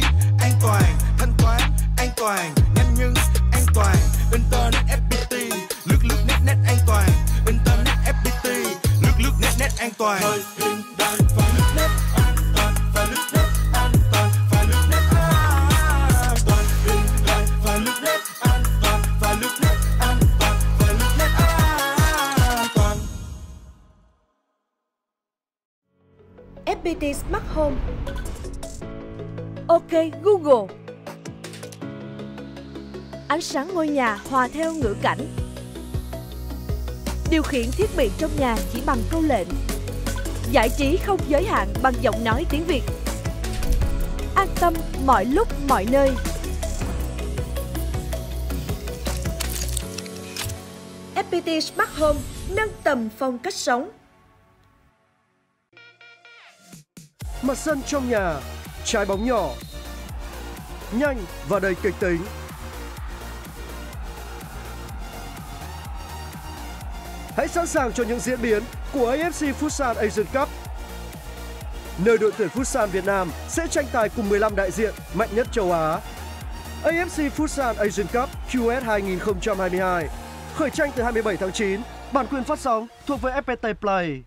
trí thanh toán an toàn nhanh nhưng an toàn internet FPT lướt net an toàn internet FPT lướt net an toàn. FPT Smart Home. OK Google. Ánh sáng ngôi nhà hòa theo ngữ cảnh. Điều khiển thiết bị trong nhà chỉ bằng câu lệnh. Giải trí không giới hạn bằng giọng nói tiếng Việt. An tâm mọi lúc mọi nơi. FPT Smart Home nâng tầm phong cách sống. Mặt sân trong nhà, trái bóng nhỏ, nhanh và đầy kịch tính. Hãy sẵn sàng cho những diễn biến của AFC Futsal Asian Cup, nơi đội tuyển Futsal Việt Nam sẽ tranh tài cùng 15 đại diện mạnh nhất châu Á. AFC Futsal Asian Cup QS 2022 khởi tranh từ 27 tháng 9, bản quyền phát sóng thuộc về FPT Play.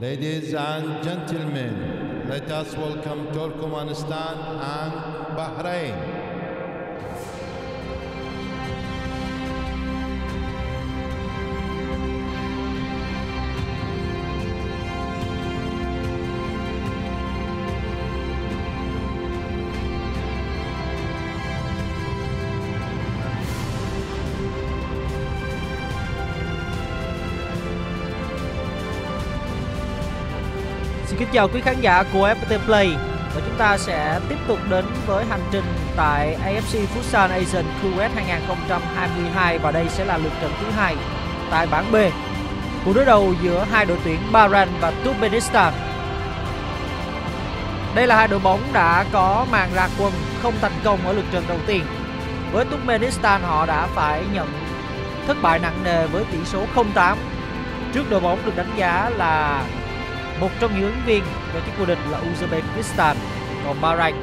Ladies and gentlemen, let us welcome Turkmenistan and Bahrain. Xin chào quý khán giả của FPT Play, và chúng ta sẽ tiếp tục đến với hành trình tại AFC Futsal Asian Cup 2022, và đây sẽ là lượt trận thứ hai tại bảng B. Cuộc đối đầu giữa hai đội tuyển Bahrain và Turkmenistan. Đây là hai đội bóng đã có màn ra quân không thành công ở lượt trận đầu tiên. Với Turkmenistan, họ đã phải nhận thất bại nặng nề với tỷ số 0-8 trước đội bóng được đánh giá là một trong những ứng viên về cái vô địch là Uzbekistan. Còn Bahrain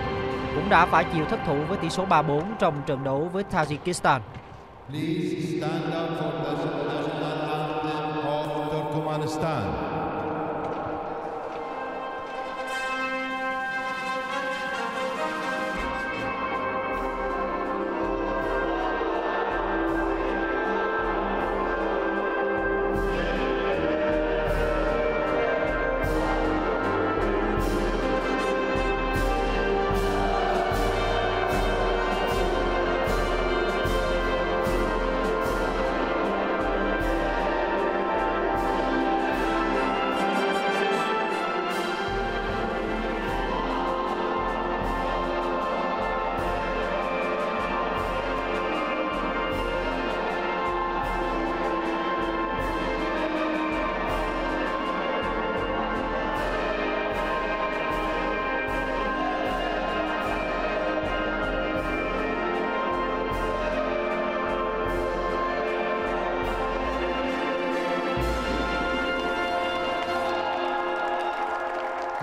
cũng đã phải chịu thất thủ với tỷ số 3-4 trong trận đấu với Tajikistan.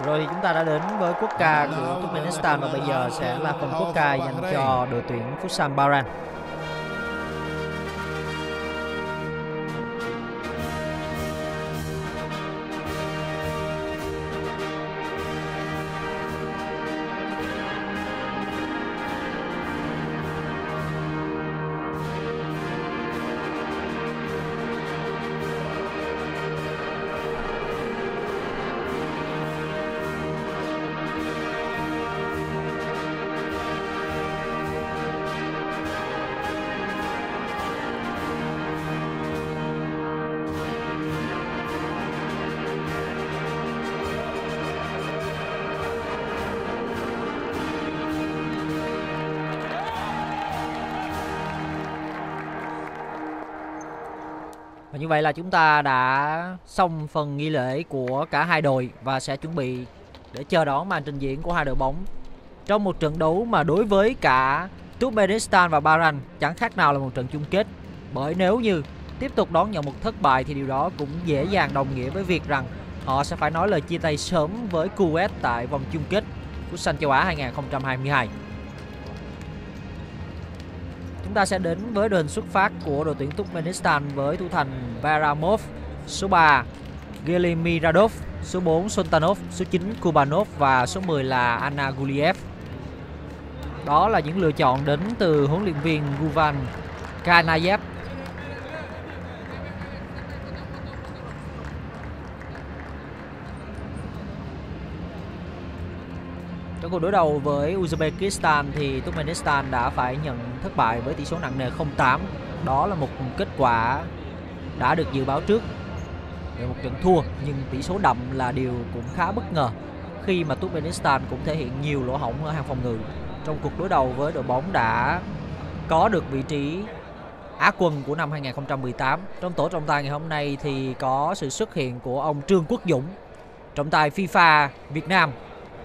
Rồi thì chúng ta đã đến với quốc ca của Turkmenistan và bây giờ sẽ là phần quốc ca dành cho đội tuyển Futsal Bahrain. Như vậy là chúng ta đã xong phần nghi lễ của cả hai đội và sẽ chuẩn bị để chờ đón màn trình diễn của hai đội bóng trong một trận đấu mà đối với cả Turkmenistan và Bahrain chẳng khác nào là một trận chung kết. Bởi nếu như tiếp tục đón nhận một thất bại thì điều đó cũng dễ dàng đồng nghĩa với việc rằng họ sẽ phải nói lời chia tay sớm với Kuwait tại vòng chung kết của Futsal châu Á 2022. Chúng ta sẽ đến với đội hình xuất phát của đội tuyển Turkmenistan với thủ thành Bayramov, số 3 Gylychmyradov, số 4 Sultanov, số 9 Kubanov và số 10 là Annaguliýew. Đó là những lựa chọn đến từ huấn luyện viên Guwanç Kanaýew. Trong cuộc đối đầu với Uzbekistan thì Turkmenistan đã phải nhận thất bại với tỷ số nặng nề 0-8. Đó là một kết quả đã được dự báo trước về một trận thua, nhưng tỷ số đậm là điều cũng khá bất ngờ khi mà Turkmenistan cũng thể hiện nhiều lỗ hổng ở hàng phòng ngự. Trong cuộc đối đầu với đội bóng đã có được vị trí Á quân của năm 2018. Trong tổ trọng tài ngày hôm nay thì có sự xuất hiện của ông Trương Quốc Dũng, trọng tài FIFA Việt Nam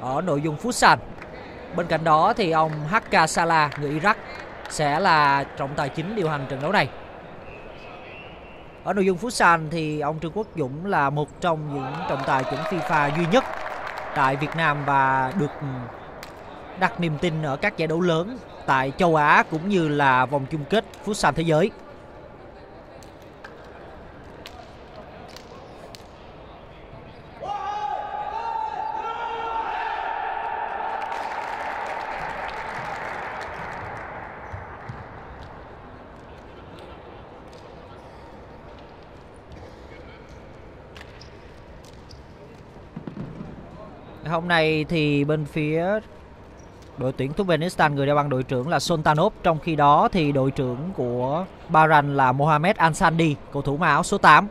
ở nội dung Futsal. Bên cạnh đó thì ông HK Sala, người Iraq, sẽ là trọng tài chính điều hành trận đấu này. Ở nội dung Futsal thì ông Trương Quốc Dũng là một trong những trọng tài chuẩn FIFA duy nhất tại Việt Nam và được đặt niềm tin ở các giải đấu lớn tại châu Á cũng như là vòng chung kết Futsal thế giới. Hôm nay thì bên phía đội tuyển Turkmenistan người đeo băng đội trưởng là Sultanov, trong khi đó thì đội trưởng của Bahrain là Mohammed Ansandi, cầu thủ mang áo số 8.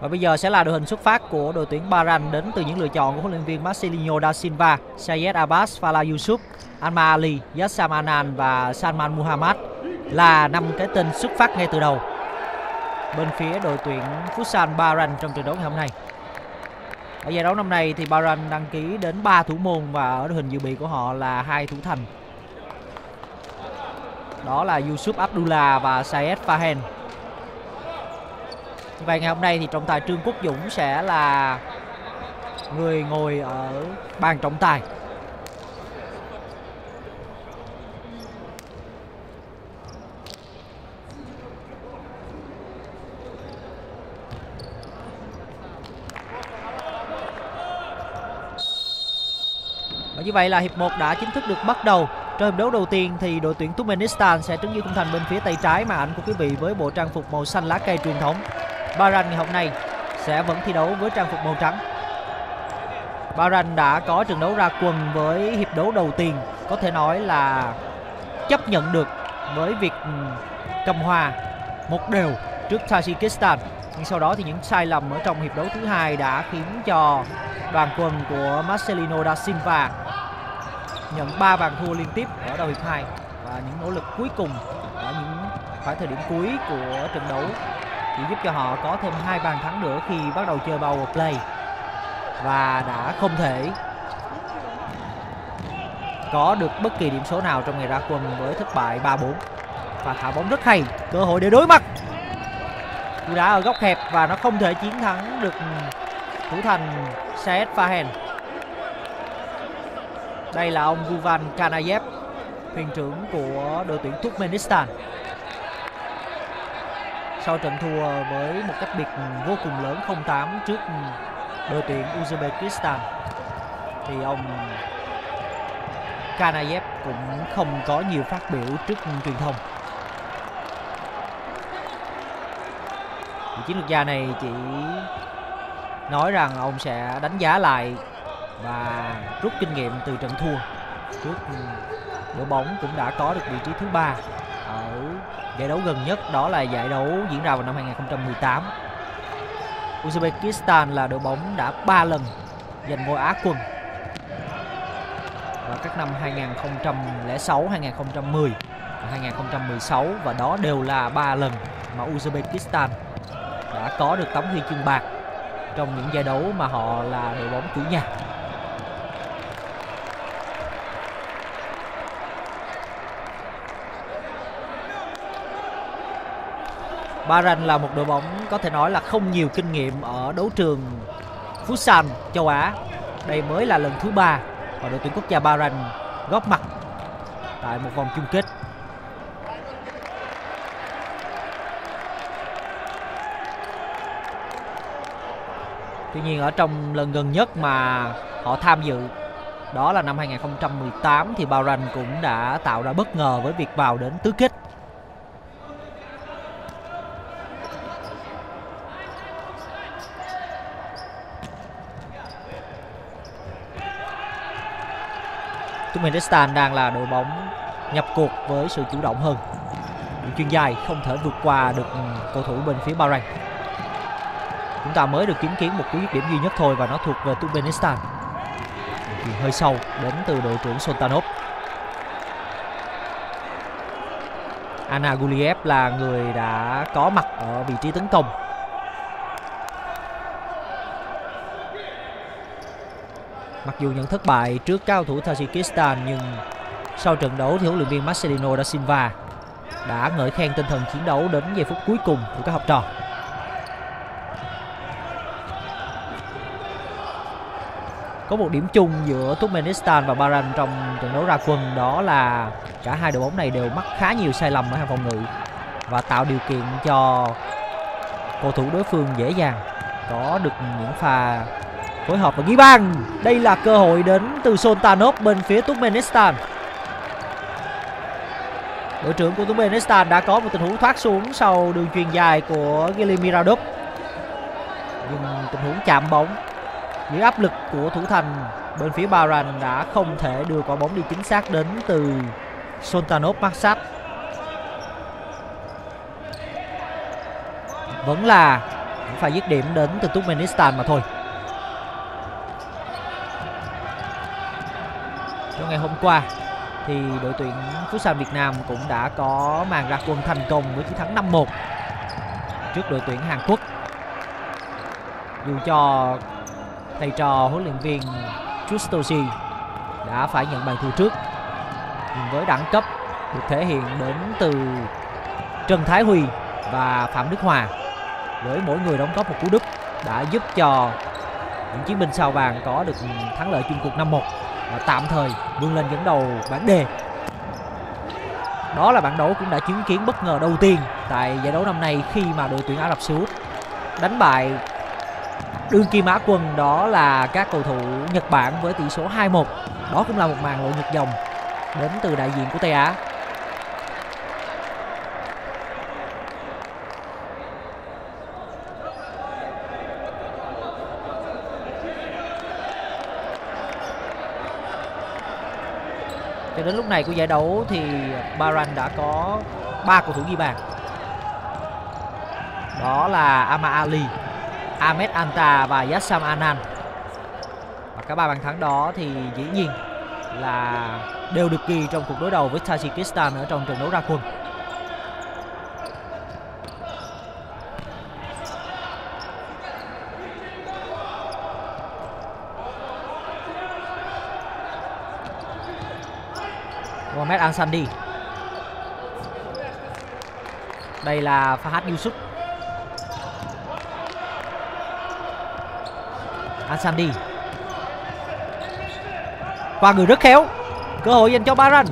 Và bây giờ sẽ là đội hình xuất phát của đội tuyển Bahrain đến từ những lựa chọn của huấn luyện viên Marcelinho Da Silva, Sayed Abbas, Falah Yusuf, Anma Ali, Yassam Anan và Salman Mohammed là 5 cái tên xuất phát ngay từ đầu bên phía đội tuyển Futsal Bahrain trong trận đấu ngày hôm nay. Ở giải đấu năm nay thì Bahrain đăng ký đến 3 thủ môn và ở đội hình dự bị của họ là 2 thủ thành. Đó là Yusuf Abdullah và Sayed Fahem. Và ngày hôm nay thì trọng tài Trương Quốc Dũng sẽ là người ngồi ở bàn trọng tài. Và như vậy là hiệp 1 đã chính thức được bắt đầu. Trong hiệp đấu đầu tiên thì đội tuyển Turkmenistan sẽ trấn giữ khung thành bên phía tay trái màn ảnh của quý vị với bộ trang phục màu xanh lá cây truyền thống. Bahrain ngày hôm nay sẽ vẫn thi đấu với trang phục màu trắng. Bahrain đã có trận đấu ra quân với hiệp đấu đầu tiên có thể nói là chấp nhận được với việc cầm hòa 1-1 trước Tajikistan. Nhưng sau đó thì những sai lầm ở trong hiệp đấu thứ hai đã khiến cho đoàn quân của Marcelinho Da Silva nhận 3 bàn thua liên tiếp ở đầu hiệp 2 và những nỗ lực cuối cùng ở những khoảng thời điểm cuối của trận đấu chỉ giúp cho họ có thêm 2 bàn thắng nữa khi bắt đầu chơi power play. và đã không thể có được bất kỳ điểm số nào trong ngày ra quân với thất bại 3-4. Và thả bóng rất hay, cơ hội để đối mặt. Cú đá ở góc hẹp và nó không thể chiến thắng được thủ thành Sayed Fahem. Đây là ông Guwanç Kanaýew, thuyền trưởng của đội tuyển Turkmenistan. Sau trận thua với một cách biệt vô cùng lớn 0-8 trước đội tuyển Uzbekistan thì ông Kanaýew cũng không có nhiều phát biểu trước truyền thông. Chiến lược gia này chỉ nói rằng ông sẽ đánh giá lại và rút kinh nghiệm từ trận thua. Trước đội bóng cũng đã có được vị trí thứ 3 ở giải đấu gần nhất, đó là giải đấu diễn ra vào năm 2018. Uzbekistan là đội bóng đã 3 lần giành ngôi Á quân vào các năm 2006, 2010 và 2016, và đó đều là 3 lần mà Uzbekistan đã có được tấm huy chương bạc trong những giải đấu mà họ là đội bóng chủ nhà. Bahrain là một đội bóng có thể nói là không nhiều kinh nghiệm ở đấu trường futsal châu Á. Đây mới là lần thứ 3 mà đội tuyển quốc gia Bahrain góp mặt tại một vòng chung kết. Tuy nhiên ở trong lần gần nhất mà họ tham dự, đó là năm 2018, thì Bahrain cũng đã tạo ra bất ngờ với việc vào đến tứ kết. Turkmenistan đang là đội bóng nhập cuộc với sự chủ động hơn. Những chuyên gia không thể vượt qua được cầu thủ bên phía Bahrain. Chúng ta mới được chứng kiến một cú dứt điểm duy nhất thôi và nó thuộc về Turkmenistan. Hơi sâu đến từ đội trưởng Sultanov. Annaguliýew là người đã có mặt ở vị trí tấn công. Mặc dù nhận thất bại trước cao thủ Tajikistan, nhưng sau trận đấu thì huấn luyện viên Marcelinho Da Silva đã ngợi khen tinh thần chiến đấu đến giây phút cuối cùng của các học trò. Có một điểm chung giữa Turkmenistan và Bahrain trong trận đấu ra quân, đó là cả hai đội bóng này đều mắc khá nhiều sai lầm ở hàng phòng ngự và tạo điều kiện cho cầu thủ đối phương dễ dàng có được những pha phối hợp và ghi bàn. Đây là cơ hội đến từ Sultanov bên phía Turkmenistan. Đội trưởng của Turkmenistan đã có một tình huống thoát xuống sau đường chuyền dài của Gylychmyradov, nhưng tình huống chạm bóng dưới áp lực của thủ thành bên phía Bahrain đã không thể đưa quả bóng đi chính xác đến từ Sultanov Maksat. Vẫn là phải dứt điểm đến từ Turkmenistan mà thôi. Trong ngày hôm qua thì đội tuyển Futsal Việt Nam cũng đã có màn ra quân thành công với chiến thắng 5-1 trước đội tuyển Hàn Quốc. Dù cho thầy trò huấn luyện viên Justoshi đã phải nhận bàn thua trước, nhưng với đẳng cấp được thể hiện đến từ Trần Thái Huy và Phạm Đức Hòa với mỗi người đóng góp một cú đúp đã giúp cho những chiến binh sao vàng có được thắng lợi chung cuộc 5-1 và tạm thời vươn lên dẫn đầu bảng D. Đó là bảng đấu cũng đã chứng kiến bất ngờ đầu tiên tại giải đấu năm nay, khi mà đội tuyển Ả Rập Xê Út đánh bại đương kim Á quân, đó là các cầu thủ Nhật Bản với tỷ số 2-1. Đó cũng là một màn lộ ngược dòng đến từ đại diện của Tây Á. Cho đến lúc này của giải đấu thì Bahrain đã có 3 cầu thủ ghi bàn. Đó là Ahmed Ali, Ahmed Anta và Yassam Anan. Và cả 3 bàn thắng đó thì dĩ nhiên là đều được ghi trong cuộc đối đầu với Tajikistan ở trong trận đấu ra quân. Mohammed Ansandi. Đây là Fahat Yusuf. Ansandi qua người rất khéo. Cơ hội dành cho Baran.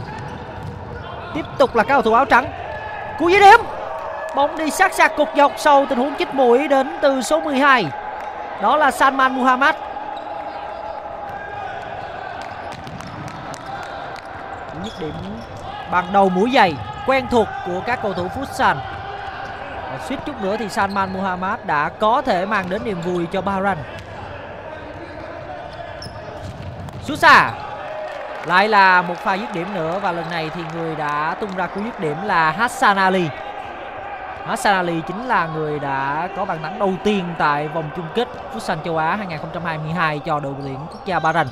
Tiếp tục là các cầu thủ áo trắng. Cú dứt điểm. Bóng đi sát sạc cột dọc sau tình huống chích mũi đến từ số 12. Đó là Salman Mohammed. Dứt điểm bằng đầu mũi giày quen thuộc của các cầu thủ Futsal. Suýt chút nữa thì Salman Mohammed đã có thể mang đến niềm vui cho Bahrain. Sút xa. Lại là một pha dứt điểm nữa và lần này thì người đã tung ra cú dứt điểm là Hassan Ali. Hassan Ali chính là người đã có bàn thắng đầu tiên tại vòng chung kết Futsal châu Á 2022 cho đội tuyển quốc gia Bahrain.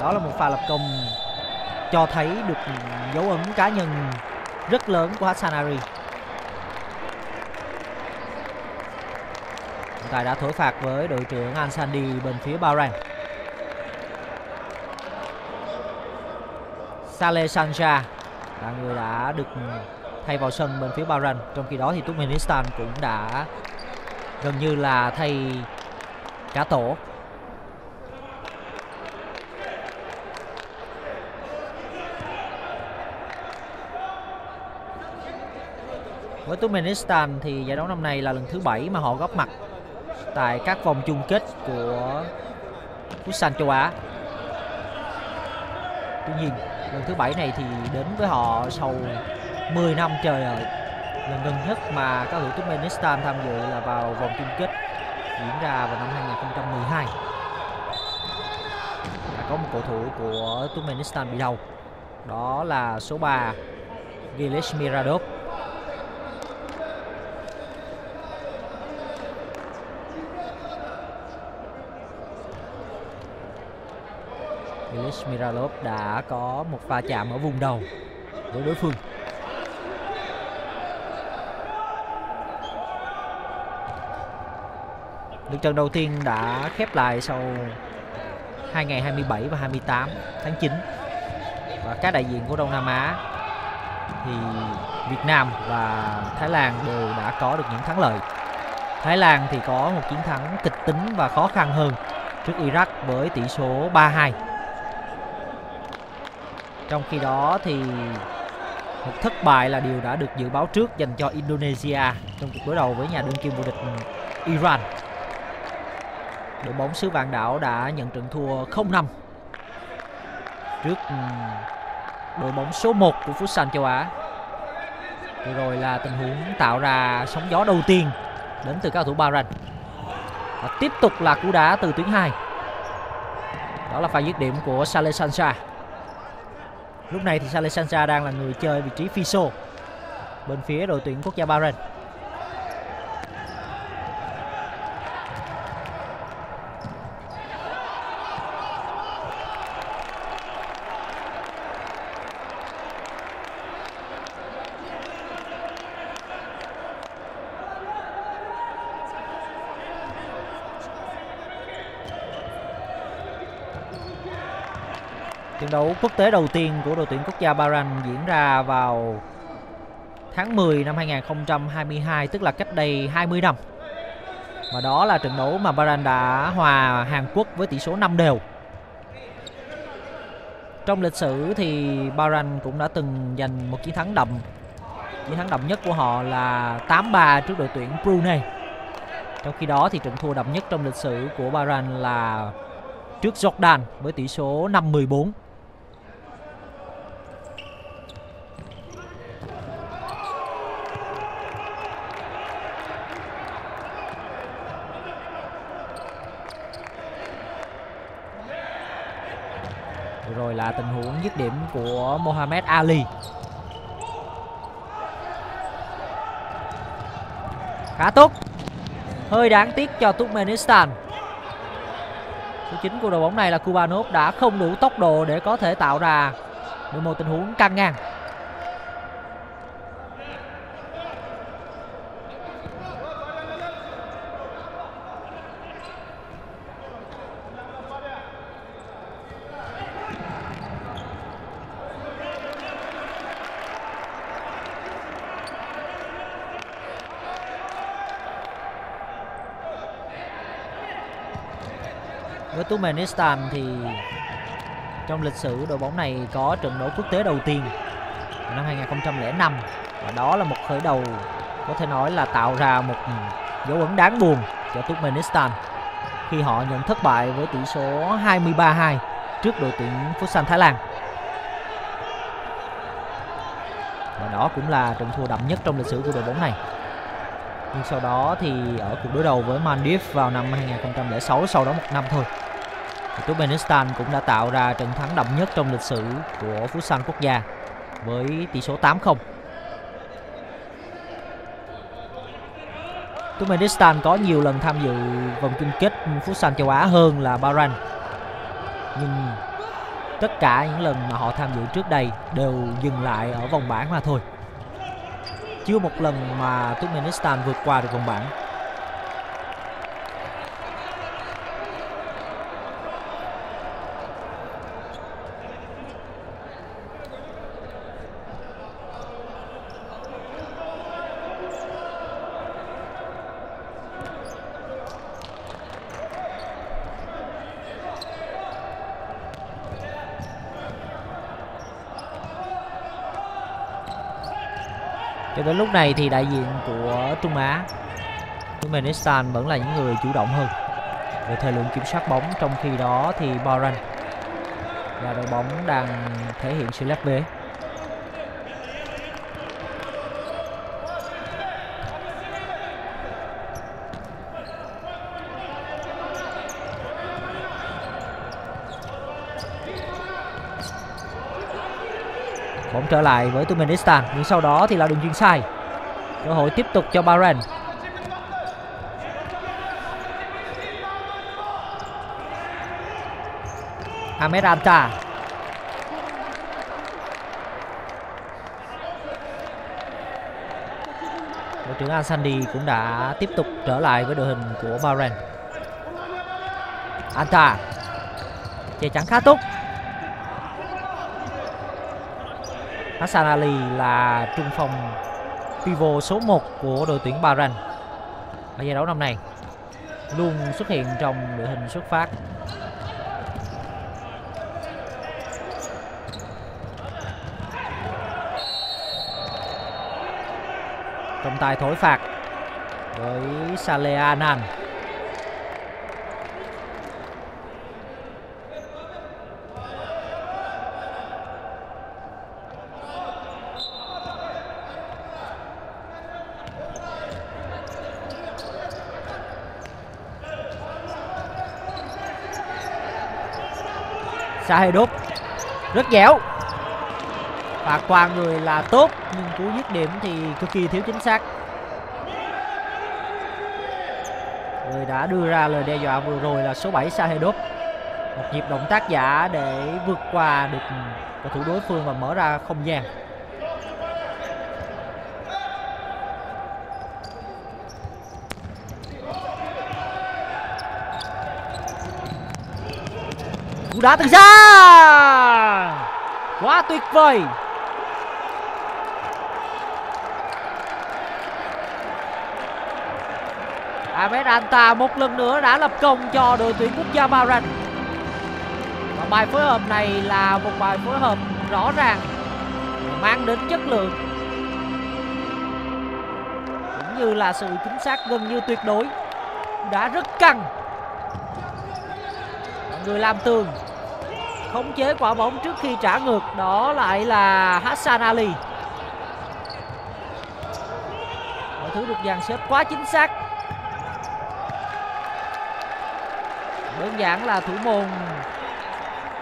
Đó là một pha lập công cho thấy được dấu ấn cá nhân rất lớn của Hassan Ali. Hiện tại đã thổi phạt với đội trưởng Ansandi bên phía Bahrain. Saleh Sanja là người đã được thay vào sân bên phía Bahrain. Trong khi đó thì Turkmenistan cũng đã gần như là thay cả tổ. Với Turkmenistan thì giải đấu năm nay là lần thứ 7 mà họ góp mặt tại các vòng chung kết của Futsal châu Á. Tuy nhiên lần thứ 7 này thì đến với họ sau 10 năm chờ đợi. Lần gần nhất mà các cầu thủ Turkmenistan tham dự là vào vòng chung kết diễn ra vào năm 2012. Đã có một cầu thủ của Turkmenistan bị đau. Đó là số 3 Gylychmyradov. Gylychmyradov đã có một pha chạm ở vùng đầu với đối phương. Lượt trận đầu tiên đã khép lại sau 2 ngày 27 và 28 tháng 9. Và các đại diện của Đông Nam Á thì Việt Nam và Thái Lan đều đã có được những thắng lợi. Thái Lan thì có một chiến thắng kịch tính và khó khăn hơn trước Iraq với tỷ số 3-2. Trong khi đó thì một thất bại là điều đã được dự báo trước dành cho Indonesia trong cuộc đối đầu với nhà đương kim vô địch Iran. Đội bóng xứ vạn đảo đã nhận trận thua 0-5 trước đội bóng số 1 của Futsal châu Á. Vừa rồi là tình huống tạo ra sóng gió đầu tiên đến từ cao thủ Bahrain. Và tiếp tục là cú đá từ tuyến 2. Đó là pha dứt điểm của Saleh Sancha. Lúc này thì Saleh Sancha đang là người chơi vị trí phi xô bên phía đội tuyển quốc gia Bahrain. Trận đấu quốc tế đầu tiên của đội tuyển quốc gia Bahrain diễn ra vào tháng 10 năm 2022, tức là cách đây 20 năm. Và đó là trận đấu mà Bahrain đã hòa Hàn Quốc với tỷ số 5 đều. Trong lịch sử thì Bahrain cũng đã từng giành một chiến thắng đậm. Chiến thắng đậm nhất của họ là 8-3 trước đội tuyển Brunei. Trong khi đó thì trận thua đậm nhất trong lịch sử của Bahrain là trước Jordan với tỷ số 5-14. Rồi là tình huống dứt điểm của Mohammed Ali. Khá tốt. Hơi đáng tiếc cho Turkmenistan. Số 9 của đội bóng này là Kubanov đã không đủ tốc độ để có thể tạo ra được một tình huống căng ngang. Với Turkmenistan thì trong lịch sử đội bóng này có trận đấu quốc tế đầu tiên năm 2005, và đó là một khởi đầu có thể nói là tạo ra một dấu ấn đáng buồn cho Turkmenistan khi họ nhận thất bại với tỷ số 23-2 trước đội tuyển Futsal Thái Lan. Và đó cũng là trận thua đậm nhất trong lịch sử của đội bóng này. Nhưng sau đó thì ở cuộc đối đầu với Maldives vào năm 2006, sau đó một năm thôi, Turkmenistan cũng đã tạo ra trận thắng đậm nhất trong lịch sử của Futsal quốc gia với tỷ số 8-0. Turkmenistan có nhiều lần tham dự vòng chung kết Futsal châu Á hơn là Bahrain, nhưng tất cả những lần mà họ tham dự trước đây đều dừng lại ở vòng bảng mà thôi. Chưa một lần mà Turkmenistan vượt qua được vòng bảng. Cho đến lúc này thì đại diện của Trung Á, Turkmenistan vẫn là những người chủ động hơn về thời lượng kiểm soát bóng, trong khi đó thì Bahrain là đội bóng đang thể hiện sự lép vế. Bóng trở lại với Turkmenistan, nhưng sau đó thì là đường chuyền sai. Cơ hội tiếp tục cho Bahrain. Ahmed Anta. Đội trưởng Al-Sandi cũng đã tiếp tục trở lại với đội hình của Bahrain. Anta che chắn khá tốt. Hassan Ali là trung phong pivot số 1 của đội tuyển Bahrain ở giải đấu năm nay, luôn xuất hiện trong đội hình xuất phát. Trọng tài thổi phạt với Saleh Anan. Sahedup rất dẻo và qua người là tốt, nhưng cú dứt điểm thì cực kỳ thiếu chính xác. Người đã đưa ra lời đe dọa vừa rồi là số 7 Sahedup, một nhịp động tác giả để vượt qua được cầu thủ đối phương và mở ra không gian. Cú đá từ xa quá tuyệt vời. Ahmed Anta một lần nữa đã lập công cho đội tuyển quốc gia Bahrain. Và bài phối hợp này là một bài phối hợp rõ ràng, mang đến chất lượng cũng như là sự chính xác gần như tuyệt đối. Đã rất căng. Người làm tường khống chế quả bóng trước khi trả ngược, đó lại là Hassan Ali. Mọi thứ được dàn xếp quá chính xác. Đơn giản là thủ môn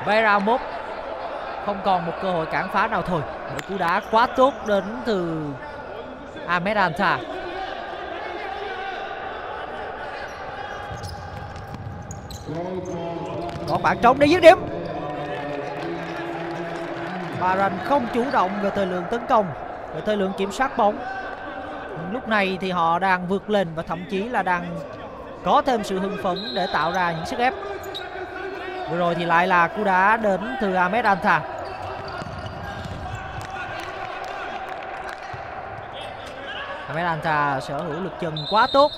Bayramov không còn một cơ hội cản phá nào thôi. Một cú đá quá tốt đến từ Ahmed Anta. Có khoảng trống để dứt điểm. Bahrain không chủ động về thời lượng tấn công, về thời lượng kiểm soát bóng. Lúc này thì họ đang vượt lên và thậm chí là đang có thêm sự hưng phấn để tạo ra những sức ép. Vừa rồi thì lại là cú đá đến từ Ahmed Anta. Ahmed Anta sở hữu lực chân quá tốt.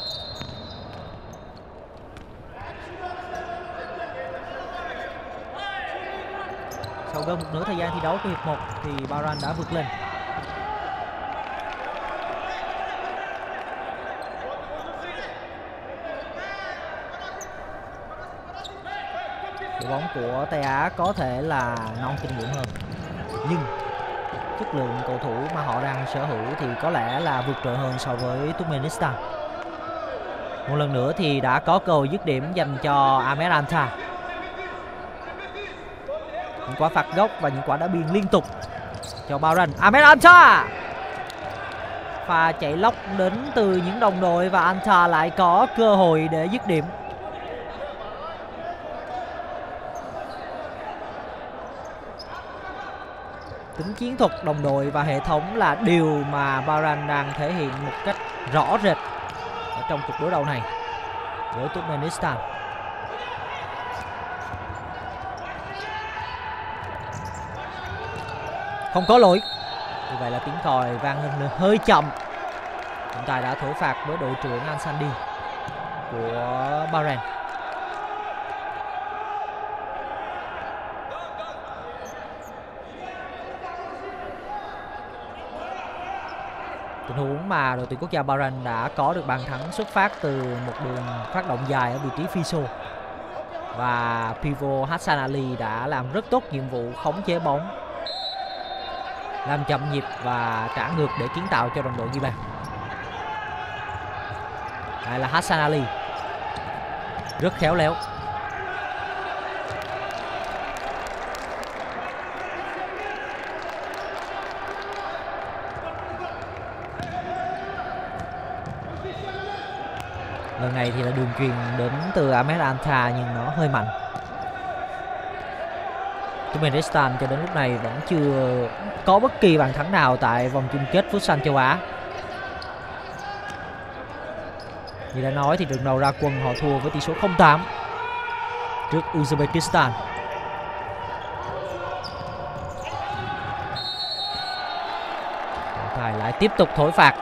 Sau gần một nửa thời gian thi đấu của hiệp 1 thì Bahrain đã vượt lên. Đội bóng của Tây Á có thể là non kinh nghiệm hơn, nhưng chất lượng cầu thủ mà họ đang sở hữu thì có lẽ là vượt trội hơn so với Turkmenistan. Một lần nữa thì đã có cơ hội dứt điểm dành cho Ahmed Anta. Những quả phạt góc và những quả đá biên liên tục cho Bahrain. Ahmed Anta! Pha chạy lóc đến từ những đồng đội và Anta lại có cơ hội để dứt điểm. Tính chiến thuật, đồng đội và hệ thống là điều mà Bahrain đang thể hiện một cách rõ rệt ở trong cuộc đối đầu này với Turkmenistan. Không có lỗi. Như vậy là tiếng còi vang lên hơi chậm. Trọng tài đã thổi phạt với đội trưởng Ansandi của Bahrain. Tình huống mà đội tuyển quốc gia Bahrain đã có được bàn thắng xuất phát từ một đường phát động dài ở vị trí phi sô, và pivot Hassan Ali đã làm rất tốt nhiệm vụ khống chế bóng, làm chậm nhịp và trả ngược để kiến tạo cho đồng đội ghi bàn. Đây là Hassan Ali rất khéo léo. Lần này thì là đường truyền đến từ Ahmed Anta nhưng nó hơi mạnh. Turkmenistan cho đến lúc này vẫn chưa có bất kỳ bàn thắng nào tại vòng chung kết Futsal châu Á. Như đã nói thì trận đầu ra quân họ thua với tỷ số 0-8 trước Uzbekistan. Trọng tài lại tiếp tục thổi phạt.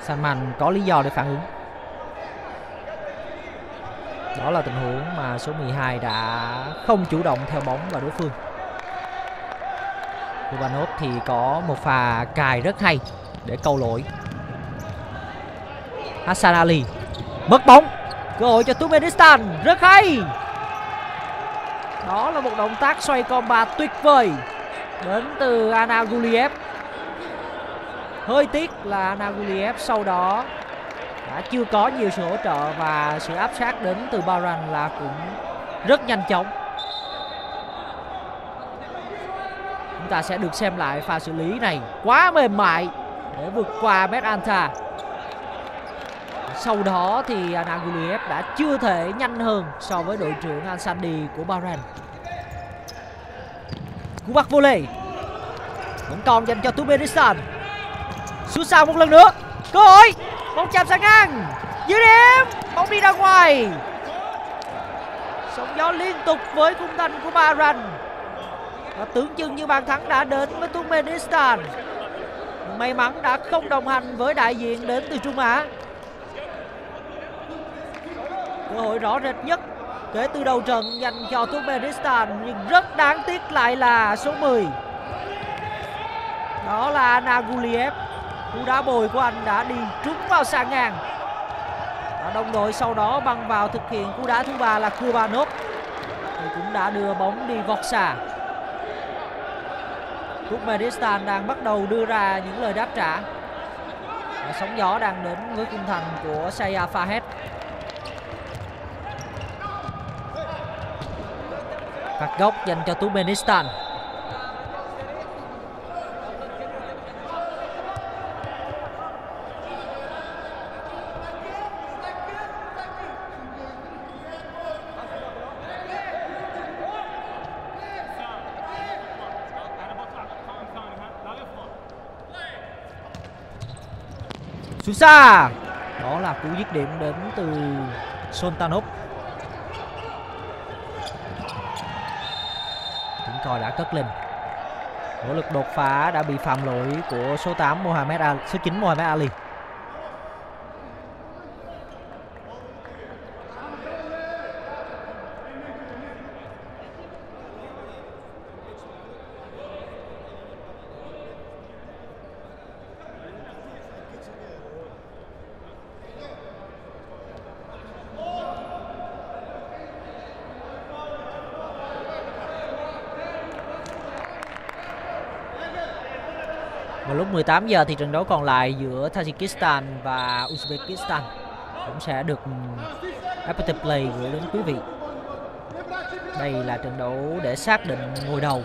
Salman có lý do để phản ứng. Đó là tình huống mà số 12 đã không chủ động theo bóng và đối phương. Kubanov thì có một pha cài rất hay để câu lỗi. Hassan Ali mất bóng. Cơ hội cho Turkmenistan, rất hay. Đó là một động tác xoay combat tuyệt vời đến từ Annaguliýew. Hơi tiếc là Annaguliýew sau đó đã chưa có nhiều sự hỗ trợ, và sự áp sát đến từ Bahrain là cũng rất nhanh chóng. Chúng ta sẽ được xem lại pha xử lý này, quá mềm mại để vượt qua Ahmed Anta. Sau đó thì Annaguliýew đã chưa thể nhanh hơn so với đội trưởng Ansandi của Bahrain. Cú bắt vô lề vẫn còn dành cho Turkmenistan. Sút xa một lần nữa, cơ hội, bóng chạm sang ngang, dứt điểm, bóng đi ra ngoài. Sóng gió liên tục với khung thành của Bahrain và tưởng chừng như bàn thắng đã đến với Turkmenistan. May mắn đã không đồng hành với đại diện đến từ Trung Á. Cơ hội rõ rệt nhất kể từ đầu trận dành cho Turkmenistan, nhưng rất đáng tiếc lại là số 10. Đó là Annaguliýew. Cú đá bồi của anh đã đi trúng vào sàn ngang. Đồng đội sau đó băng vào thực hiện cú đá thứ ba là Kubanov, thì cũng đã đưa bóng đi vọt xa. Turkmenistan đang bắt đầu đưa ra những lời đáp trả. Và sóng gió đang đến với khung thành của Sayed Fahem. Phạt góc dành cho Turkmenistan. Sút xa. Đó là cú dứt điểm đến từ Sultanov. Tiếng còi đã cất lên. Nỗ lực đột phá đã bị phạm lỗi của số 8 số 9 Mohammed Ali. Vào lúc 18 giờ thì trận đấu còn lại giữa Tajikistan và Uzbekistan cũng sẽ được FPT Play gửi đến quý vị. Đây là trận đấu để xác định ngôi đầu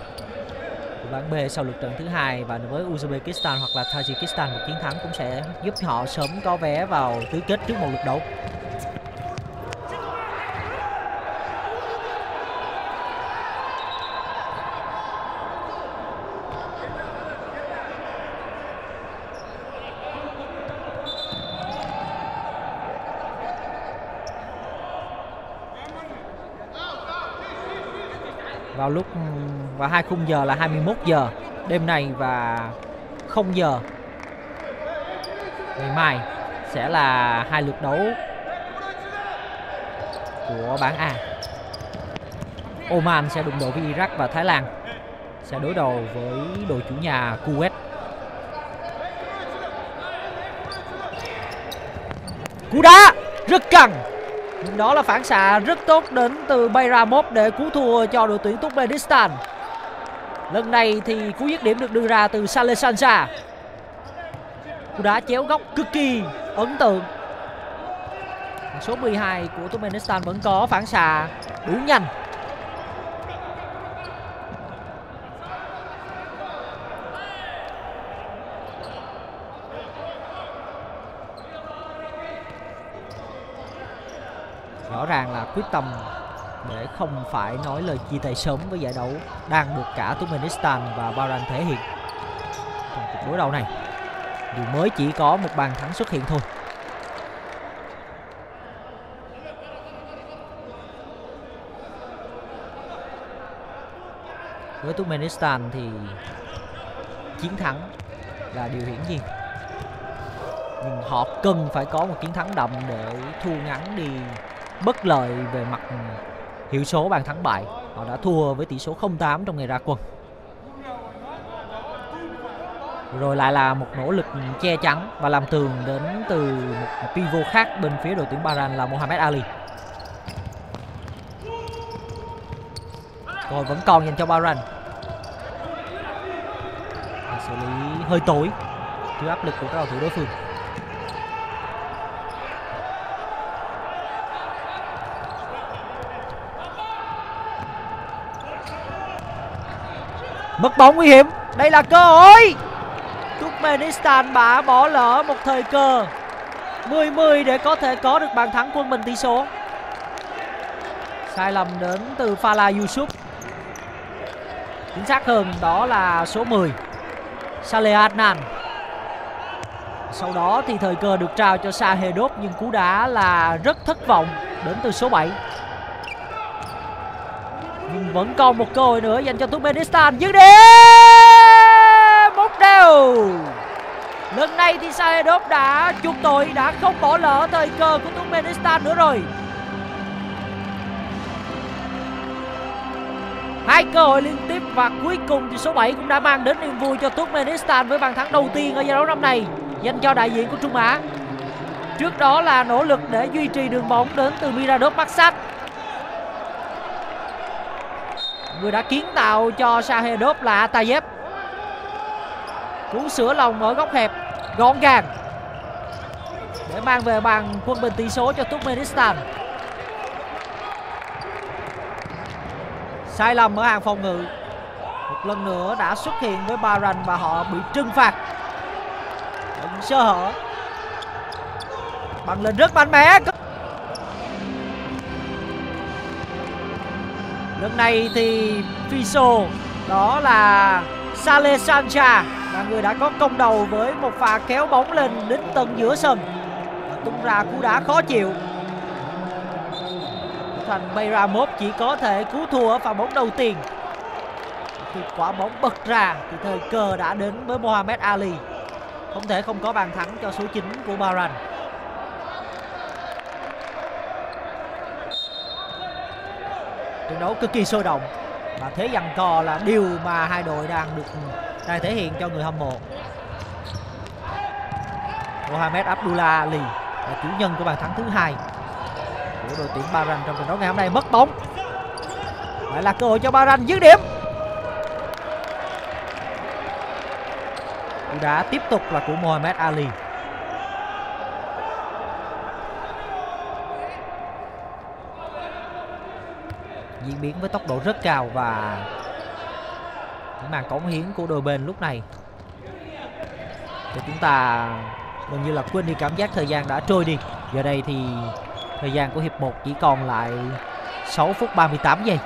của bảng B sau lượt trận thứ hai, và với Uzbekistan hoặc là Tajikistan, một chiến thắng cũng sẽ giúp họ sớm có vé vào tứ kết trước một lượt đấu. Vào lúc và hai khung giờ là 21 giờ đêm nay và 0 giờ ngày mai sẽ là hai lượt đấu của bảng A. Oman sẽ đụng độ với Iraq và Thái Lan sẽ đối đầu với đội chủ nhà Kuwait. Cú đá rất cần. Đó là phản xạ rất tốt đến từ Bayramov để cứu thua cho đội tuyển Uzbekistan. Lần này thì cú dứt điểm được đưa ra từ Salesanja. Cú đá chéo góc cực kỳ ấn tượng. Số 12 của Uzbekistan vẫn có phản xạ đủ nhanh. Rõ ràng là quyết tâm để không phải nói lời chia tay sớm với giải đấu đang được cả Turkmenistan và Bahrain thể hiện trong cuộc đối đầu này. Dù mới chỉ có một bàn thắng xuất hiện thôi. Với Turkmenistan thì chiến thắng là điều hiển nhiên. Nhưng họ cần phải có một chiến thắng đậm để thu ngắn đi bất lợi về mặt hiệu số bàn thắng bại. Họ đã thua với tỷ số 0-8 trong ngày ra quân. Rồi lại là một nỗ lực che chắn và làm tường đến từ một pivot khác bên phía đội tuyển Bahrain là Mohammed Ali. Rồi vẫn còn dành cho Bahrain. Và xử lý hơi tối trước áp lực của các cầu thủ đối phương. Mất bóng nguy hiểm. Đây là cơ hội. Turkmenistan đã bỏ lỡ một thời cơ 10-10 để có thể có được bàn thắng quân bình tỷ số. Sai lầm đến từ Falah Yusuf. Chính xác hơn đó là số 10 Saleh Adnan. Sau đó thì thời cơ được trao cho Sahedup, nhưng cú đá là rất thất vọng đến từ số 7. Nhưng vẫn còn một cơ hội nữa dành cho Turkmenistan. Dứt điểm 1-0. Lần này thì Sahedop đã chuộc tội, đã không bỏ lỡ thời cơ của Turkmenistan nữa rồi. Hai cơ hội liên tiếp và cuối cùng thì số 7 cũng đã mang đến niềm vui cho Turkmenistan với bàn thắng đầu tiên ở giải đấu năm nay dành cho đại diện của Trung Á. Trước đó là nỗ lực để duy trì đường bóng đến từ Miradov Maksat, người đã kiến tạo cho Sahedop là Tayev. Cú sửa lòng ở góc hẹp gọn gàng để mang về bàn quân bình tỷ số cho Turkmenistan. Sai lầm ở hàng phòng ngự một lần nữa đã xuất hiện với Bahrain và họ bị trừng phạt những sơ hở bằng lên rất mạnh mẽ. Lần này thì Fiso, đó là Saleh Sancha, là người đã có công đầu với một pha kéo bóng lên đến tận giữa sân và tung ra cú đá khó chịu. Thành Bayramov chỉ có thể cứu thua ở pha bóng đầu tiên. Khi quả bóng bật ra thì thời cơ đã đến với Mohammed Ali. Không thể không có bàn thắng cho số 9 của Bahrain. Trận đấu cực kỳ sôi động và thế giằng co là điều mà hai đội đang thể hiện cho người hâm mộ. Mohammed Abdullah Ali là chủ nhân của bàn thắng thứ hai của đội tuyển Bahrain trong trận đấu ngày hôm nay. Mất bóng. Lại là cơ hội cho Bahrain dứt điểm. cú đá tiếp tục là của Mohammed Ali. Diễn biến với tốc độ rất cao và những màn cống hiến của đôi bên lúc này thì chúng ta gần như là quên đi cảm giác thời gian đã trôi đi. Giờ đây thì thời gian của hiệp 1 chỉ còn lại 6 phút 38 giây.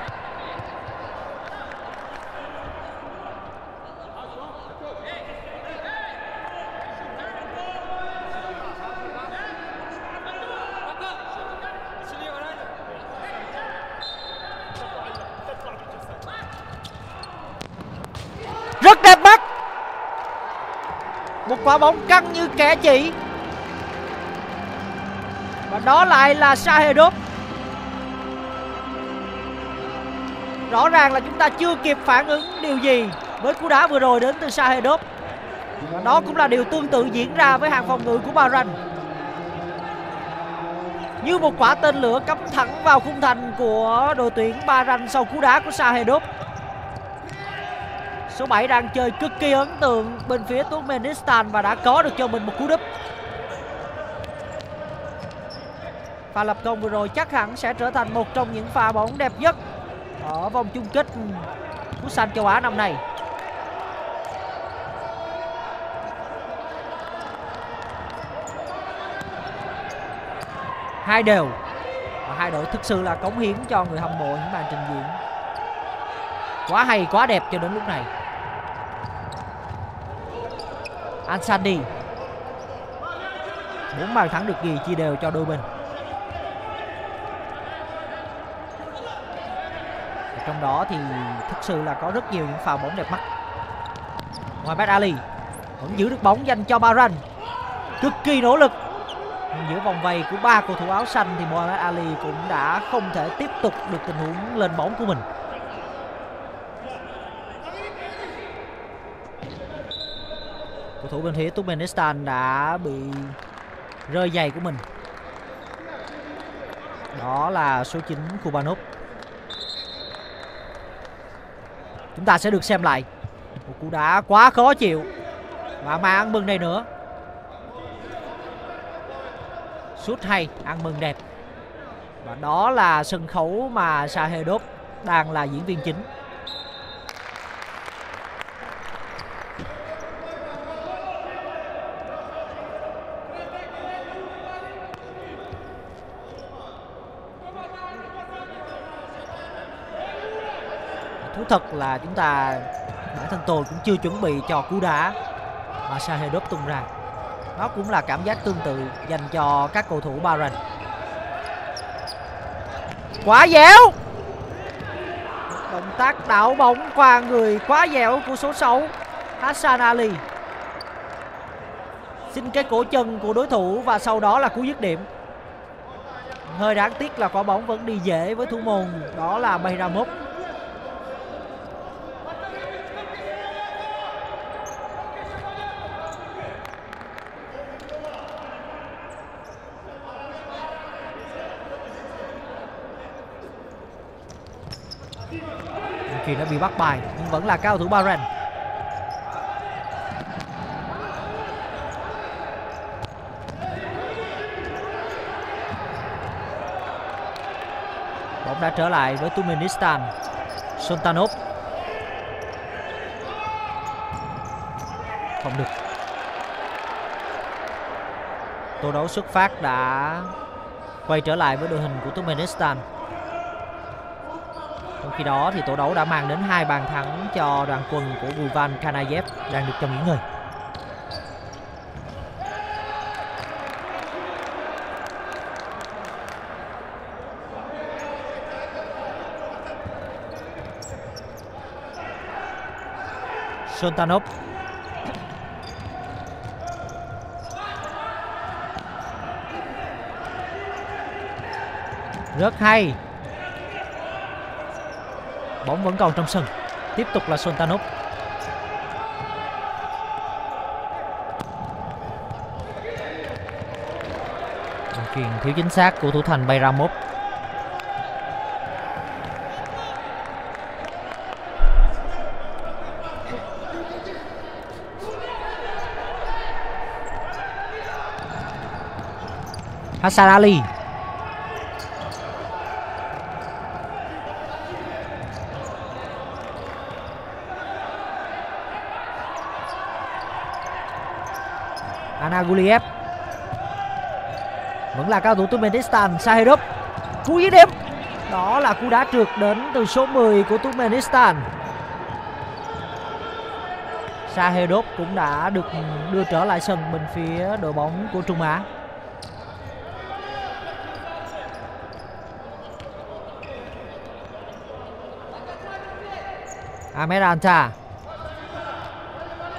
Rất đẹp mắt. Một quả bóng căng như kẻ chỉ. Và đó lại là Sahedup. Rõ ràng là chúng ta chưa kịp phản ứng điều gì với cú đá vừa rồi đến từ Sahedup. Và đó cũng là điều tương tự diễn ra với hàng phòng ngự của Bahrain. Như một quả tên lửa cắm thẳng vào khung thành của đội tuyển Bahrain sau cú đá của Sahedup. Số 7 đang chơi cực kỳ ấn tượng bên phía Turkmenistan và đã có được cho mình một cú đúp. Pha lập công vừa rồi chắc hẳn sẽ trở thành một trong những pha bóng đẹp nhất ở vòng chung kết Futsal châu Á năm nay. Hai đều và hai đội thực sự là cống hiến cho người hâm mộ những màn trình diễn quá hay, quá đẹp cho đến lúc này. Ansandi, 4 bàn thắng được ghi chia đều cho đôi bên. Trong đó thì thực sự là có rất nhiều những pha bóng đẹp mắt. Mohammed Ali vẫn giữ được bóng dành cho Bahrain, cực kỳ nỗ lực. Giữa vòng vây của ba cầu thủ áo xanh thì Mohammed Ali cũng đã không thể tiếp tục được tình huống lên bóng của mình. Cầu thủ bên phía Turkmenistan đã bị rơi giày của mình. Đó là số 9 Kubanov. Chúng ta sẽ được xem lại một cú đá quá khó chịu và mang ăn mừng này nữa. Sút hay, ăn mừng đẹp. Và đó là sân khấu mà Sahedop đang là diễn viên chính. Thật là chúng ta bản thân tôi cũng chưa chuẩn bị cho cú đá mà Sahedup tung ra. Nó cũng là cảm giác tương tự dành cho các cầu thủ Bahrain. Quá dẻo. Động tác đảo bóng qua người quá dẻo của số 6 Hassan Ali. Xin cái cổ chân của đối thủ và sau đó là cú dứt điểm. Hơi đáng tiếc là quả bóng vẫn đi dễ với thủ môn, đó là Bayramov. Đã bị bắt bài nhưng vẫn là cao thủ Bahrain. Bóng đã trở lại với Turkmenistan. Sultanov không được. Tổ đấu xuất phát đã quay trở lại với đội hình của Turkmenistan. Trong khi đó thì tổ đấu đã mang đến 2 bàn thắng cho đoàn quân của Guwanç Kanaýew đang được cho nghỉ ngơi. Sultanov rất hay. Bóng vẫn còn trong sân. Tiếp tục là Sultanov. Chuyền thiếu chính xác của thủ thành Bayramov. Hassan Ali. Annaguliýew vẫn là cao thủ Turkmenistan. Sahedup, cú dứt điểm. Đó là cú đá trượt đến từ số 10 của Turkmenistan. Sahedup cũng đã được đưa trở lại sân bên phía đội bóng của Trung Á. Ahmed Anta.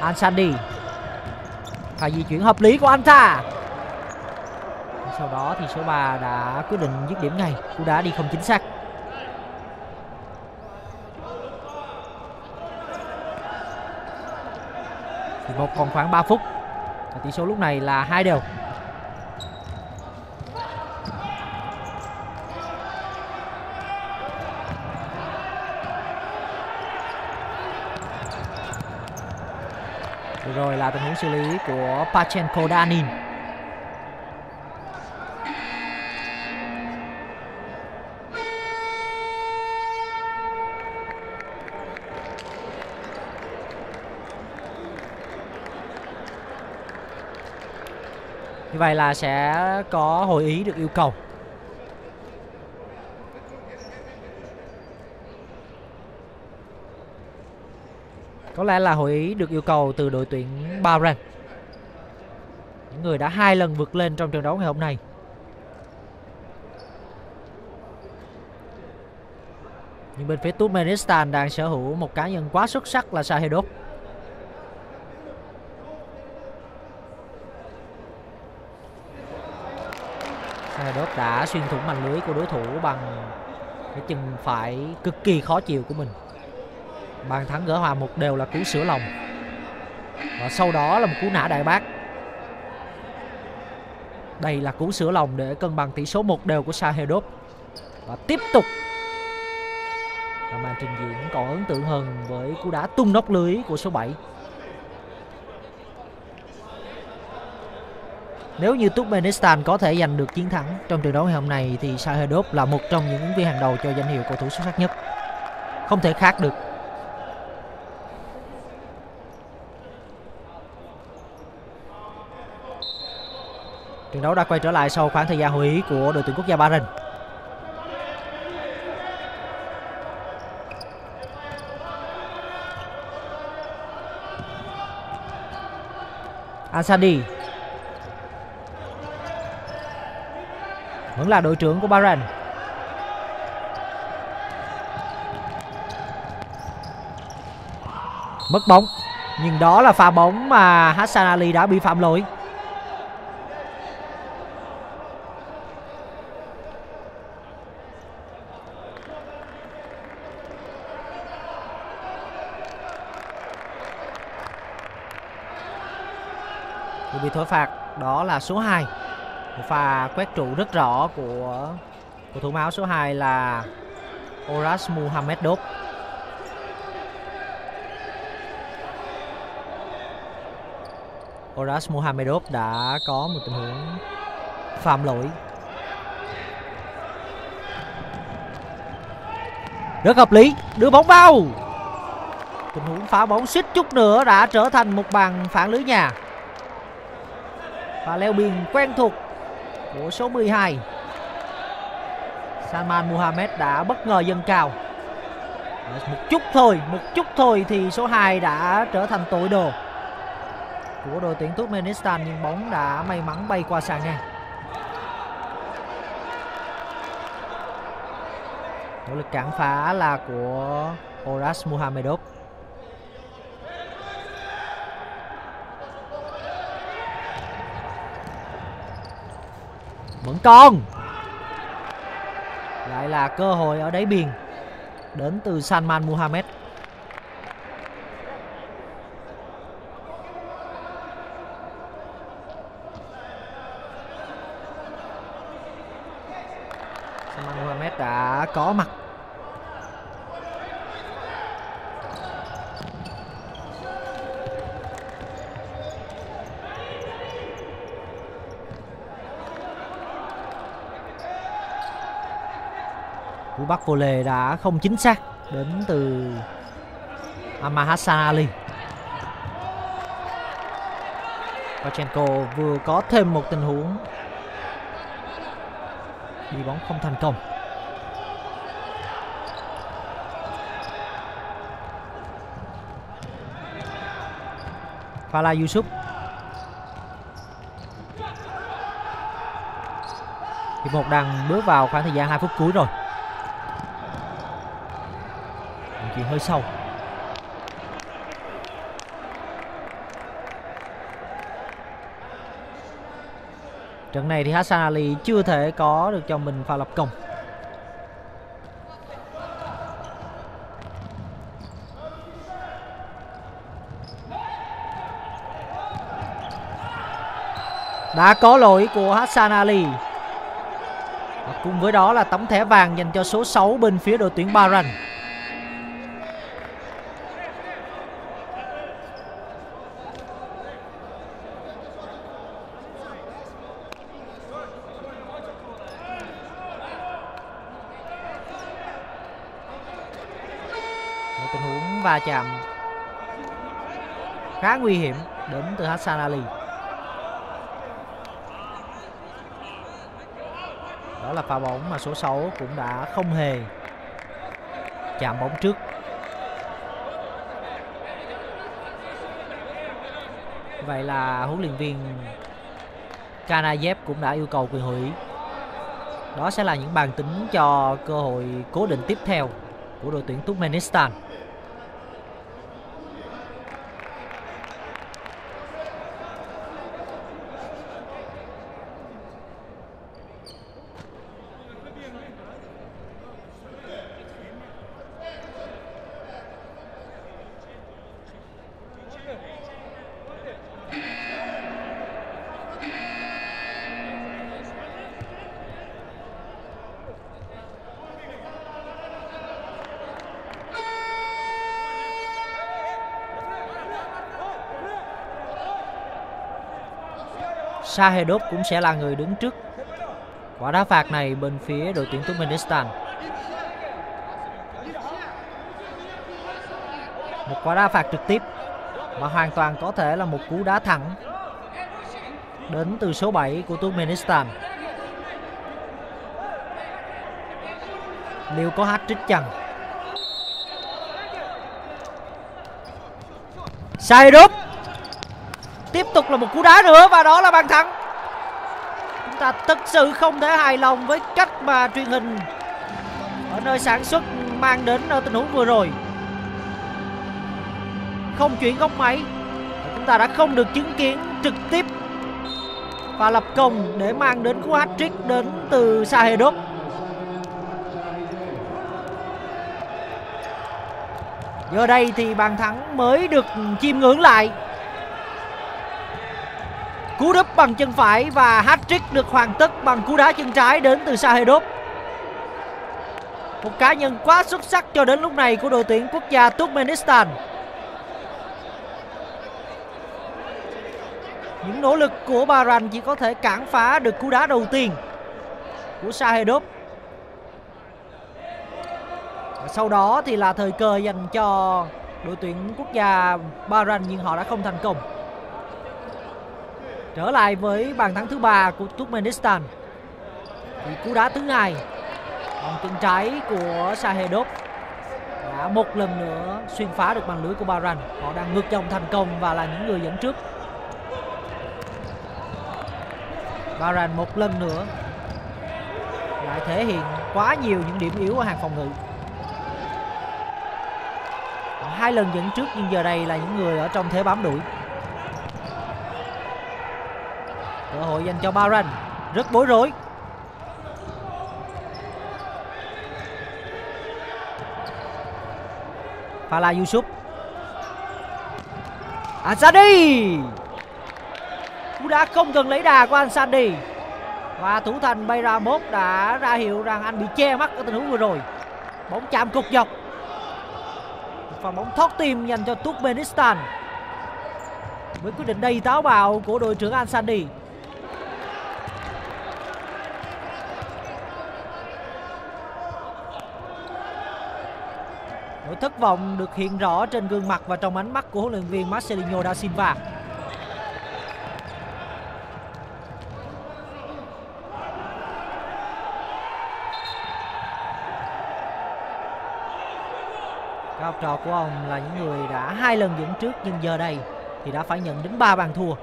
Ansandi. Và di chuyển hợp lý của Anta. Sau đó thì số 3 đã quyết định dứt điểm ngay. Cú đá đi không chính xác. Thì một còn khoảng 3 phút. Và tỷ số lúc này là 2-0. Rồi là tình huống xử lý của Pachenko Danin. Như vậy là sẽ có hội ý được yêu cầu. Có lẽ là hội ý được yêu cầu từ đội tuyển Bahrain, những người đã 2 lần vượt lên trong trận đấu ngày hôm nay. Nhưng bên phía Turkmenistan đang sở hữu một cá nhân quá xuất sắc là Sahedop. Sahedop đã xuyên thủng màn lưới của đối thủ bằng cái chân phải cực kỳ khó chịu của mình. Bàn thắng gỡ hòa 1 đều là cú sửa lòng. Và sau đó là một cú nã đại bác. Đây là cú sửa lòng để cân bằng tỷ số 1 đều của Sahedop. Và tiếp tục là màn trình diễn còn ấn tượng hơn với cú đá tung nóc lưới của số 7. Nếu như Turkmenistan có thể giành được chiến thắng trong trận đấu ngày hôm nay thì Sahedop là một trong những ứng viên hàng đầu cho danh hiệu cầu thủ xuất sắc nhất. Không thể khác được. Trận đấu đã quay trở lại sau khoảng thời gian hội ý của đội tuyển quốc gia Bahrain. Ansandi vẫn là đội trưởng của Bahrain. Mất bóng, nhưng đó là pha bóng mà Hassan Ali đã bị phạm lỗi. Bị thổi phạt đó là số 2. Pha quét trụ rất rõ của cầu thủ áo số 2 là Oraz Muhamedov. Oraz Muhamedov đã có một tình huống phạm lỗi. Rất hợp lý, đưa bóng vào. Tình huống phá bóng suýt chút nữa đã trở thành một bàn phản lưới nhà. Và leo biên quen thuộc của số 12. Salman Mohammed đã bất ngờ dâng cao. Một chút thôi thì số 2 đã trở thành tội đồ của đội tuyển Turkmenistan, nhưng bóng đã may mắn bay qua sàn ngang. Nỗ lực cản phá là của Oraz Muhamedov. Vẫn còn. Lại là cơ hội ở đáy biên đến từ Salman Mohammed. Salman Mohammed đã có mặt. Cú bắt volley đã không chính xác đến từ Hassan Ali. Pachenko vừa có thêm một tình huống đi bóng không thành công. Falah Yusuf thì một đang bước vào khoảng thời gian 2 phút cuối rồi. Một chuyện hơi sâu. Trận này thì Hassan Ali chưa thể có được cho mình pha lập công. Đã có lỗi của Hassan Ali. Và cùng với đó là tấm thẻ vàng dành cho số 6 bên phía đội tuyển Bahrain. Một tình huống va chạm khá nguy hiểm đến từ Hassan Ali. Đó là pha bóng mà số 6 cũng đã không hề chạm bóng trước. Vậy là huấn luyện viên Kanayev cũng đã yêu cầu quyền hủy. Đó sẽ là những bàn tính cho cơ hội cố định tiếp theo của đội tuyển Turkmenistan. Sahedop cũng sẽ là người đứng trước quả đá phạt này bên phía đội tuyển Turkmenistan. Một quả đá phạt trực tiếp mà hoàn toàn có thể là một cú đá thẳng đến từ số 7 của Turkmenistan. Liệu có hat-trick chăng? Sahedup tiếp tục là một cú đá nữa và đó là bàn thắng. Chúng ta thực sự không thể hài lòng với cách mà truyền hình ở nơi sản xuất mang đến tình huống vừa rồi. Không chuyển góc máy, chúng ta đã không được chứng kiến trực tiếp và lập công để mang đến cú hat-trick đến từ Sahedop. Giờ đây thì bàn thắng mới được chiêm ngưỡng lại. Cú đúp bằng chân phải và hat-trick được hoàn tất bằng cú đá chân trái đến từ Sahedop. Một cá nhân quá xuất sắc cho đến lúc này của đội tuyển quốc gia Turkmenistan. Những nỗ lực của Bahrain chỉ có thể cản phá được cú đá đầu tiên của Sahedop. Và sau đó thì là thời cơ dành cho đội tuyển quốc gia Bahrain nhưng họ đã không thành công. Trở lại với bàn thắng thứ 3 của Turkmenistan. Thì cú đá thứ 2 bằng chân trái của Sahedop đã một lần nữa xuyên phá được bàn lưới của Bahrain. Họ đang ngược dòng thành công và là những người dẫn trước. Bahrain một lần nữa lại thể hiện quá nhiều những điểm yếu ở hàng phòng ngự. Họ 2 lần dẫn trước nhưng giờ đây là những người ở trong thế bám đuổi. Cơ hội dành cho Bahrain rất bối rối. Falah Yusuf. Ansadi. Cú đá không cần lấy đà của Ansadi. Và thủ thành Bayramov đã ra hiệu rằng anh bị che mắt ở tình huống vừa rồi. Bóng chạm cột dọc. Pha bóng thoát tim dành cho Turkmenistan. Với quyết định đầy táo bạo của đội trưởng Ansadi. Nỗi thất vọng được hiện rõ trên gương mặt và trong ánh mắt của huấn luyện viên Marcelinho Da Silva. Các học trò của ông là những người đã 2 lần dẫn trước nhưng giờ đây thì đã phải nhận đến 3 bàn thua.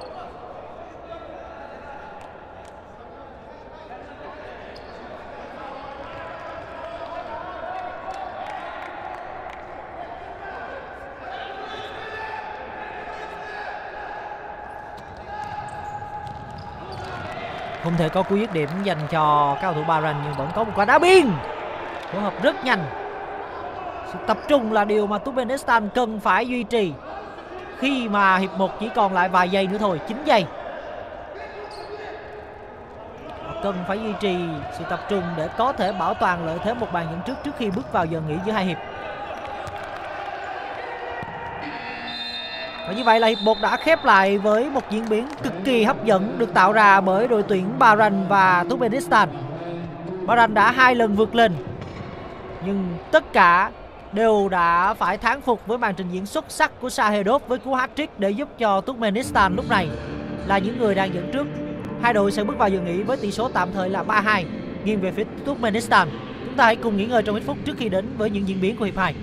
Không thể có cú dứt điểm dành cho cao thủ Bahrain nhưng vẫn có một quả đá biên. Phối hợp rất nhanh. Sự tập trung là điều mà Turkmenistan cần phải duy trì khi mà hiệp 1 chỉ còn lại vài giây nữa thôi, 9 giây. Cần phải duy trì sự tập trung để có thể bảo toàn lợi thế 1 bàn dẫn trước trước khi bước vào giờ nghỉ giữa 2 hiệp. Và như vậy là hiệp 1 đã khép lại với một diễn biến cực kỳ hấp dẫn được tạo ra bởi đội tuyển Bahrain và Turkmenistan. Bahrain đã 2 lần vượt lên nhưng tất cả đều đã phải thán phục với màn trình diễn xuất sắc của Sahedop với cú hat-trick để giúp cho Turkmenistan lúc này là những người đang dẫn trước. Hai đội sẽ bước vào giờ nghỉ với tỷ số tạm thời là 3-2 nghiêng về phía Turkmenistan. Chúng ta hãy cùng nghỉ ngơi trong ít phút trước khi đến với những diễn biến của hiệp 2.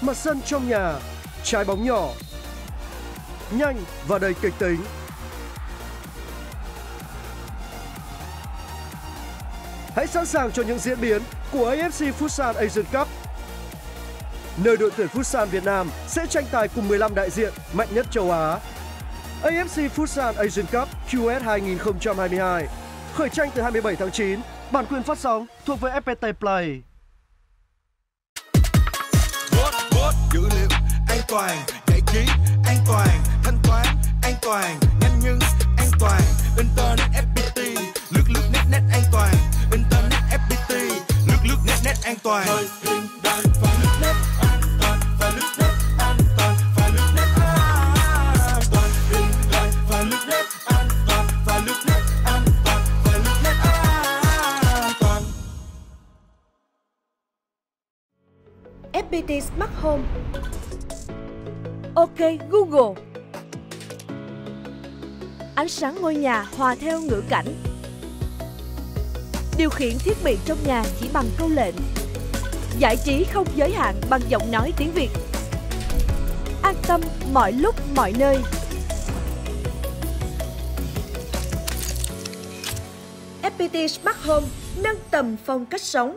Mặt sân trong nhà, trái bóng nhỏ, nhanh và đầy kịch tính. Hãy sẵn sàng cho những diễn biến của AFC Futsal Asian Cup, nơi đội tuyển Futsal Việt Nam sẽ tranh tài cùng 15 đại diện mạnh nhất châu Á. AFC Futsal Asian Cup QS 2022 khởi tranh từ 27 tháng 9, bản quyền phát sóng thuộc về FPT Play. Dữ liệu an toàn, giải trí an toàn, thanh toán an toàn, nhanh nhưng an toàn, internet FPT, lướt net an toàn, internet FPT, lướt net an toàn. FPT Smart Home. OK Google. Ánh sáng ngôi nhà hòa theo ngữ cảnh. Điều khiển thiết bị trong nhà chỉ bằng câu lệnh. Giải trí không giới hạn bằng giọng nói tiếng Việt. An tâm mọi lúc mọi nơi. FPT Smart Home nâng tầm phong cách sống.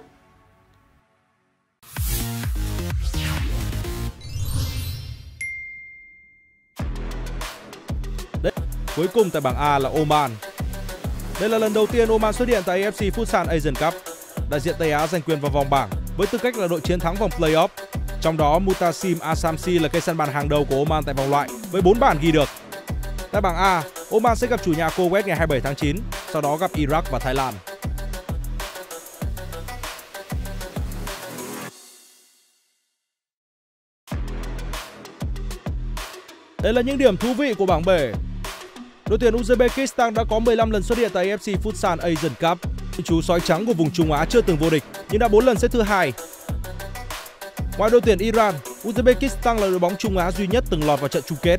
Cuối cùng tại bảng A là Oman. Đây là lần đầu tiên Oman xuất hiện tại AFC Futsal Asian Cup. Đại diện Tây Á giành quyền vào vòng bảng với tư cách là đội chiến thắng vòng playoff. Trong đó Mutasim Asamsi là cây săn bàn hàng đầu của Oman tại vòng loại với 4 bàn ghi được. Tại bảng A, Oman sẽ gặp chủ nhà Kuwait ngày 27 tháng 9, sau đó gặp Iraq và Thái Lan. Đây là những điểm thú vị của bảng B. Đội tuyển Uzbekistan đã có 15 lần xuất hiện tại AFC Futsal Asian Cup. Chú sói trắng của vùng Trung Á chưa từng vô địch nhưng đã 4 lần xếp thứ 2. Ngoài đội tuyển Iran, Uzbekistan là đội bóng Trung Á duy nhất từng lọt vào trận chung kết.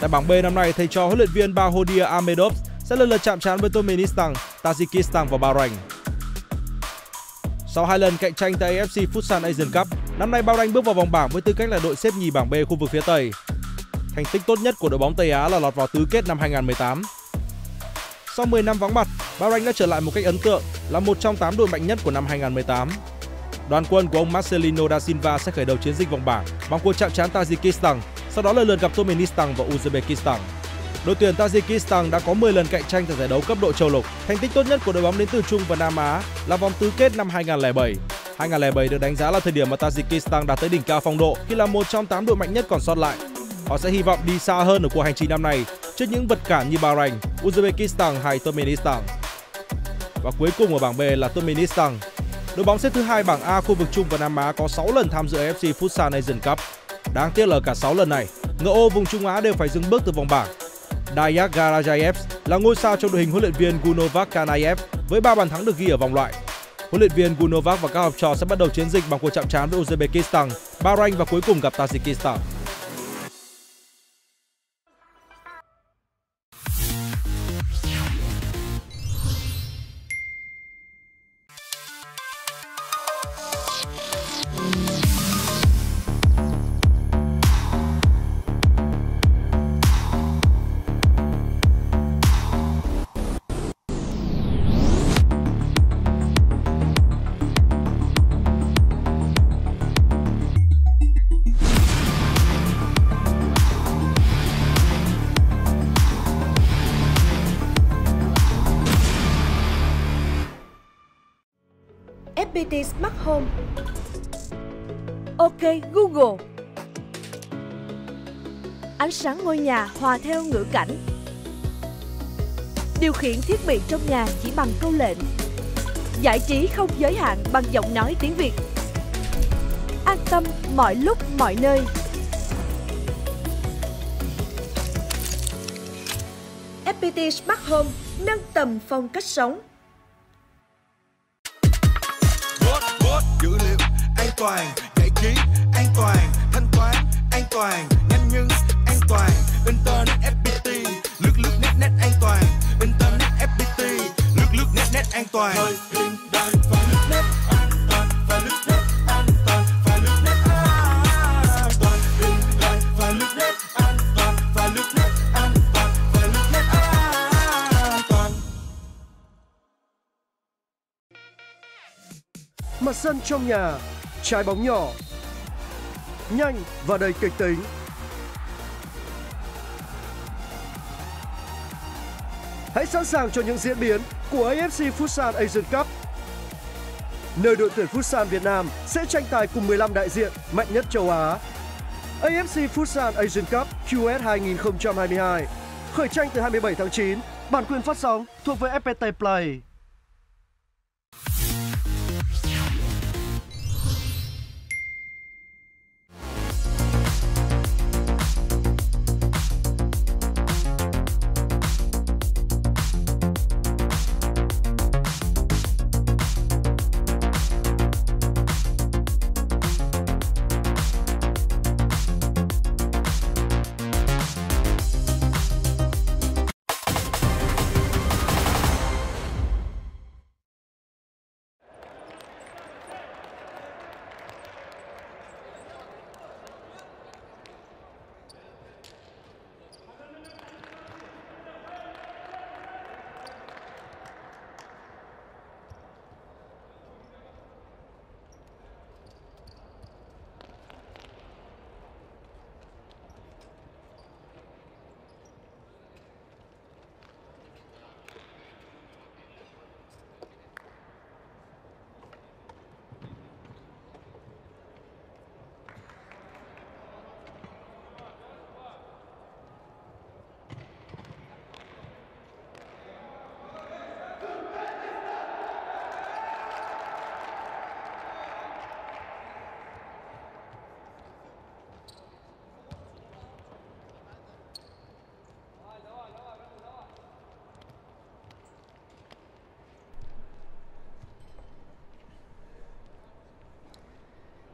Tại bảng B năm nay, thầy trò huấn luyện viên Falah Ahmedov sẽ lần lượt chạm trán với Turkmenistan, Tajikistan và Bahrain. Sau 2 lần cạnh tranh tại AFC Futsal Asian Cup, Năm nay Bao Đanh bước vào vòng bảng với tư cách là đội xếp nhì bảng B khu vực phía Tây. Thành tích tốt nhất của đội bóng Tây Á là lọt vào tứ kết năm 2018. Sau 10 năm vắng mặt, Bao Đanh đã trở lại một cách ấn tượng, là một trong 8 đội mạnh nhất của năm 2018. Đoàn quân của ông Marcelinho Da Silva sẽ khởi đầu chiến dịch vòng bảng bằng cuộc chạm trán Tajikistan, sau đó lần lượt gặp Turkmenistan và Uzbekistan. Đội tuyển Tajikistan đã có 10 lần cạnh tranh tại giải đấu cấp độ châu lục. Thành tích tốt nhất của đội bóng đến từ Trung và Nam Á là vòng tứ kết năm 2007. 2007 được đánh giá là thời điểm mà Tajikistan đạt tới đỉnh cao phong độ khi là một trong 8 đội mạnh nhất còn sót lại. Họ sẽ hy vọng đi xa hơn ở cuộc hành trình năm nay trước những vật cản như Bahrain, Uzbekistan hay Turkmenistan. Và cuối cùng ở bảng B là Turkmenistan. Đội bóng xếp thứ hai bảng A khu vực Trung và Nam Á có 6 lần tham dự AFC Futsal Asian Cup. Đáng tiếc là cả 6 lần này, ngựa ô vùng Trung Á đều phải dừng bước từ vòng bảng. Dayak Garajayev là ngôi sao trong đội hình huấn luyện viên Guwanç Kanaýew với 3 bàn thắng được ghi ở vòng loại. Huấn luyện viên Guwanç và các học trò sẽ bắt đầu chiến dịch bằng cuộc chạm trán với Uzbekistan, Bahrain và cuối cùng gặp Tajikistan. FPT Smart Home. OK Google. Ánh sáng ngôi nhà hòa theo ngữ cảnh. Điều khiển thiết bị trong nhà chỉ bằng câu lệnh. Giải trí không giới hạn bằng giọng nói tiếng Việt. An tâm mọi lúc mọi nơi. FPT Smart Home nâng tầm phong cách sống. Dữ liệu an toàn, giải trí an toàn, thanh toán an toàn, nhanh nhưng an toàn, internet FPT, lướt net an toàn, internet FPT, lướt net an toàn. Mặt sân trong nhà, trái bóng nhỏ, nhanh và đầy kịch tính. Hãy sẵn sàng cho những diễn biến của AFC Futsal Asian Cup, nơi đội tuyển Futsal Việt Nam sẽ tranh tài cùng 15 đại diện mạnh nhất châu Á. AFC Futsal Asian Cup QS 2022 khởi tranh từ 27 tháng 9, bản quyền phát sóng thuộc về FPT Play.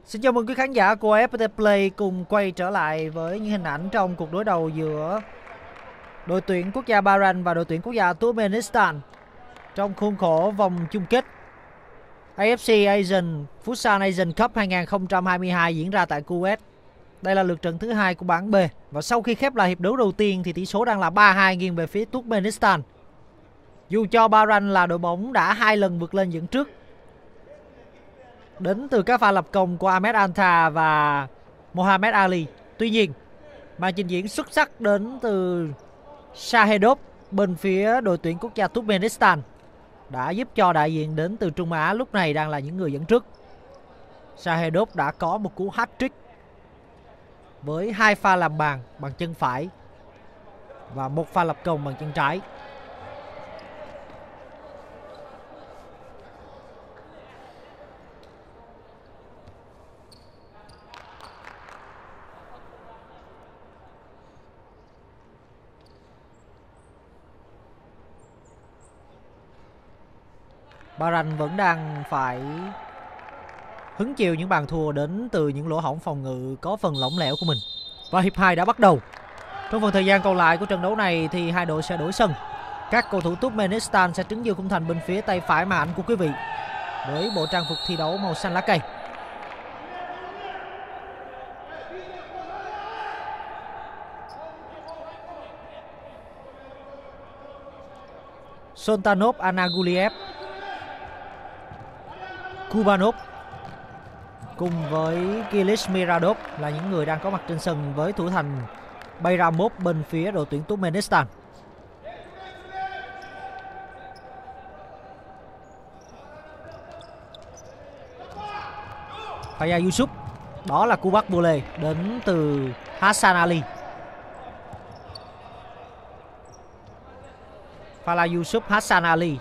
Xin chào mừng quý khán giả của FPT Play cùng quay trở lại với những hình ảnh trong cuộc đối đầu giữa đội tuyển quốc gia Bahrain và đội tuyển quốc gia Turkmenistan trong khuôn khổ vòng chung kết AFC Futsal Asian Cup 2022 diễn ra tại Kuwait. Đây là lượt trận thứ hai của bảng B. Và sau khi khép lại hiệp đấu đầu tiên thì tỷ số đang là 3-2 nghiêng về phía Turkmenistan. Dù cho Bahrain là đội bóng đã hai lần vượt lên dẫn trước đến từ các pha lập công của Ahmed Anta và Mohammed Ali. Tuy nhiên, màn trình diễn xuất sắc đến từ Sahedop bên phía đội tuyển quốc gia Turkmenistan đã giúp cho đại diện đến từ Trung Á lúc này đang là những người dẫn trước. Sahedop đã có một cú hat-trick với hai pha làm bàn bằng chân phải và một pha lập công bằng chân trái. Bahrain vẫn đang phải hứng chịu những bàn thua đến từ những lỗ hổng phòng ngự có phần lỏng lẻo của mình. Và hiệp 2 đã bắt đầu. Trong phần thời gian còn lại của trận đấu này thì hai đội sẽ đổi sân. Các cầu thủ Turkmenistan sẽ trấn giữ khung thành bên phía tay phải màn ảnh của quý vị với bộ trang phục thi đấu màu xanh lá cây. Sultanov, Annaguliýew, Kubanov cùng với Gylychmyradov là những người đang có mặt trên sân với thủ thành Bayramov bên phía đội tuyển Turkmenistan. Falah Yusuf, đó là cú bắt vô lề đến từ Hassan Ali. Falah Yusuf, Hassan Ali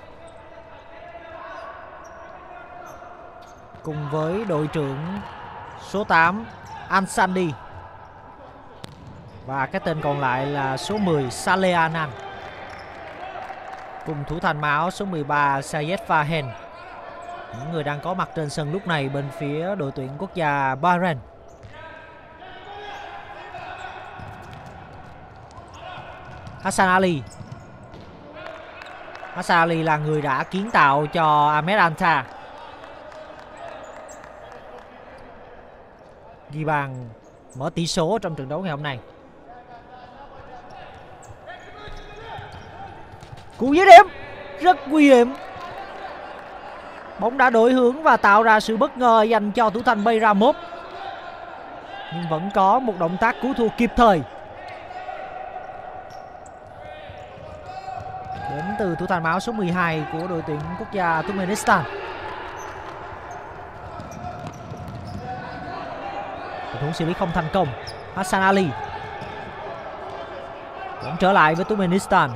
cùng với đội trưởng số 8 Ansandi và cái tên còn lại là số 10 Saleh Anan cùng thủ thành áo số 13 Sayed Fahem, những người đang có mặt trên sân lúc này bên phía đội tuyển quốc gia Bahrain. Hassan Ali. Hassan Ali là người đã kiến tạo cho Ahmed Anta. Ghi bàn mở tỷ số trong trận đấu ngày hôm nay. Cú dứt điểm rất nguy hiểm. Bóng đã đổi hướng và tạo ra sự bất ngờ dành cho thủ thành Bayramov. Nhưng vẫn có một động tác cứu thua kịp thời đến từ thủ thành áo số 12 của đội tuyển quốc gia Turkmenistan. Thủ xử lý không thành công. Hassan Ali vẫn trở lại với Turkmenistan.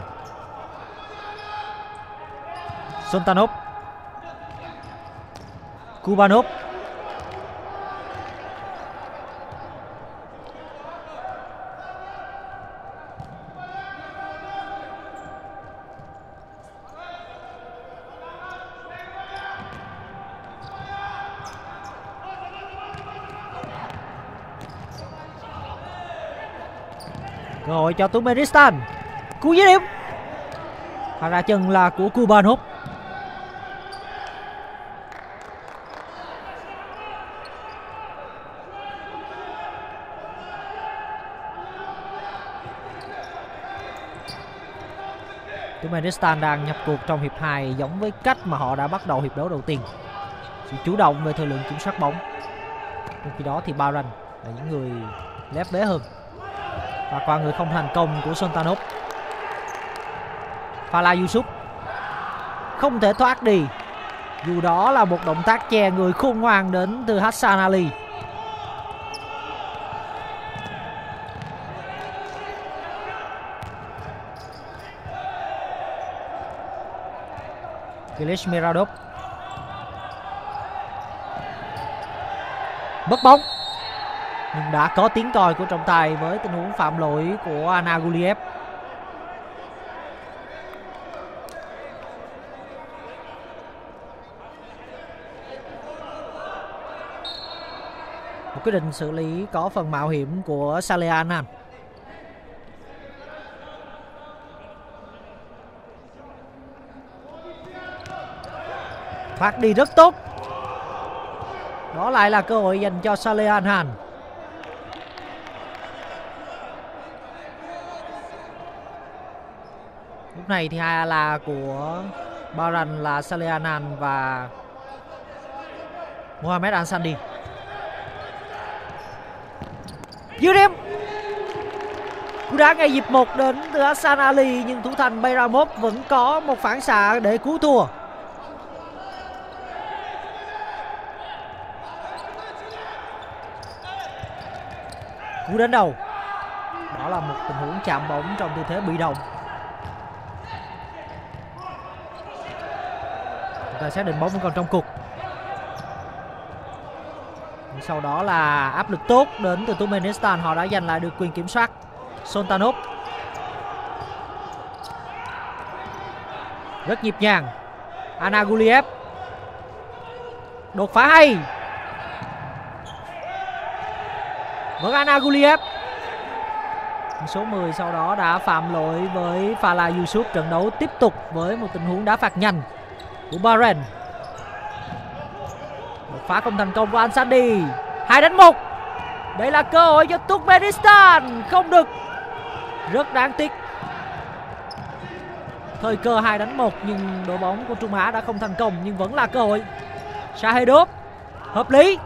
Sultanov, Kubanov, rồi cho Turkmenistan. Cú dứt điểm hàng ra chân là của Kubanov. Turkmenistan đang nhập cuộc trong hiệp 2 giống với cách mà họ đã bắt đầu hiệp đấu đầu tiên. Sự chủ động về thời lượng kiểm soát bóng. Trong khi đó thì Bahrain là những người lép vế hơn. Và qua người không thành công của Sultanov. Falah Yusuf không thể thoát đi. Dù đó là một động tác che người khôn ngoan đến từ Hassan Ali. Gylychmyradov mất bóng nhưng đã có tiếng còi của trọng tài với tình huống phạm lỗi của Annaguliýew. Một quyết định xử lý có phần mạo hiểm của Saleh Anan. Thoát đi rất tốt Đó lại là cơ hội dành cho Saleh Anhan. Lúc này thì hai là của Baran là Saleh Anhan và Mohamed Ansandi. Dứt điểm. Cú đá ngay dịp 1 đến từ Hassan Ali nhưng thủ thành Bayramov vẫn có một phản xạ để cứu thua. Cú đến đầu. Đó là một tình huống chạm bóng trong tư thế bị động. Chúng ta xác định bóng vẫn còn trong cục. Sau đó là áp lực tốt đến từ Turkmenistan, họ đã giành lại được quyền kiểm soát. Sultanov rất nhịp nhàng. Annaguliýew đột phá hay. Vẫn Annaguliýew. Số 10 sau đó đã phạm lỗi với Falah Yusuf. Trận đấu tiếp tục với một tình huống đá phạt nhanh của Bahrain. Đột phá không thành công của Ansandi. 2-1. Đây là cơ hội cho Turkmenistan. Không được. Rất đáng tiếc. Thời cơ 2-1 nhưng đội bóng của Trung Á đã không thành công. Nhưng vẫn là cơ hội. Sahedup. Hợp lý.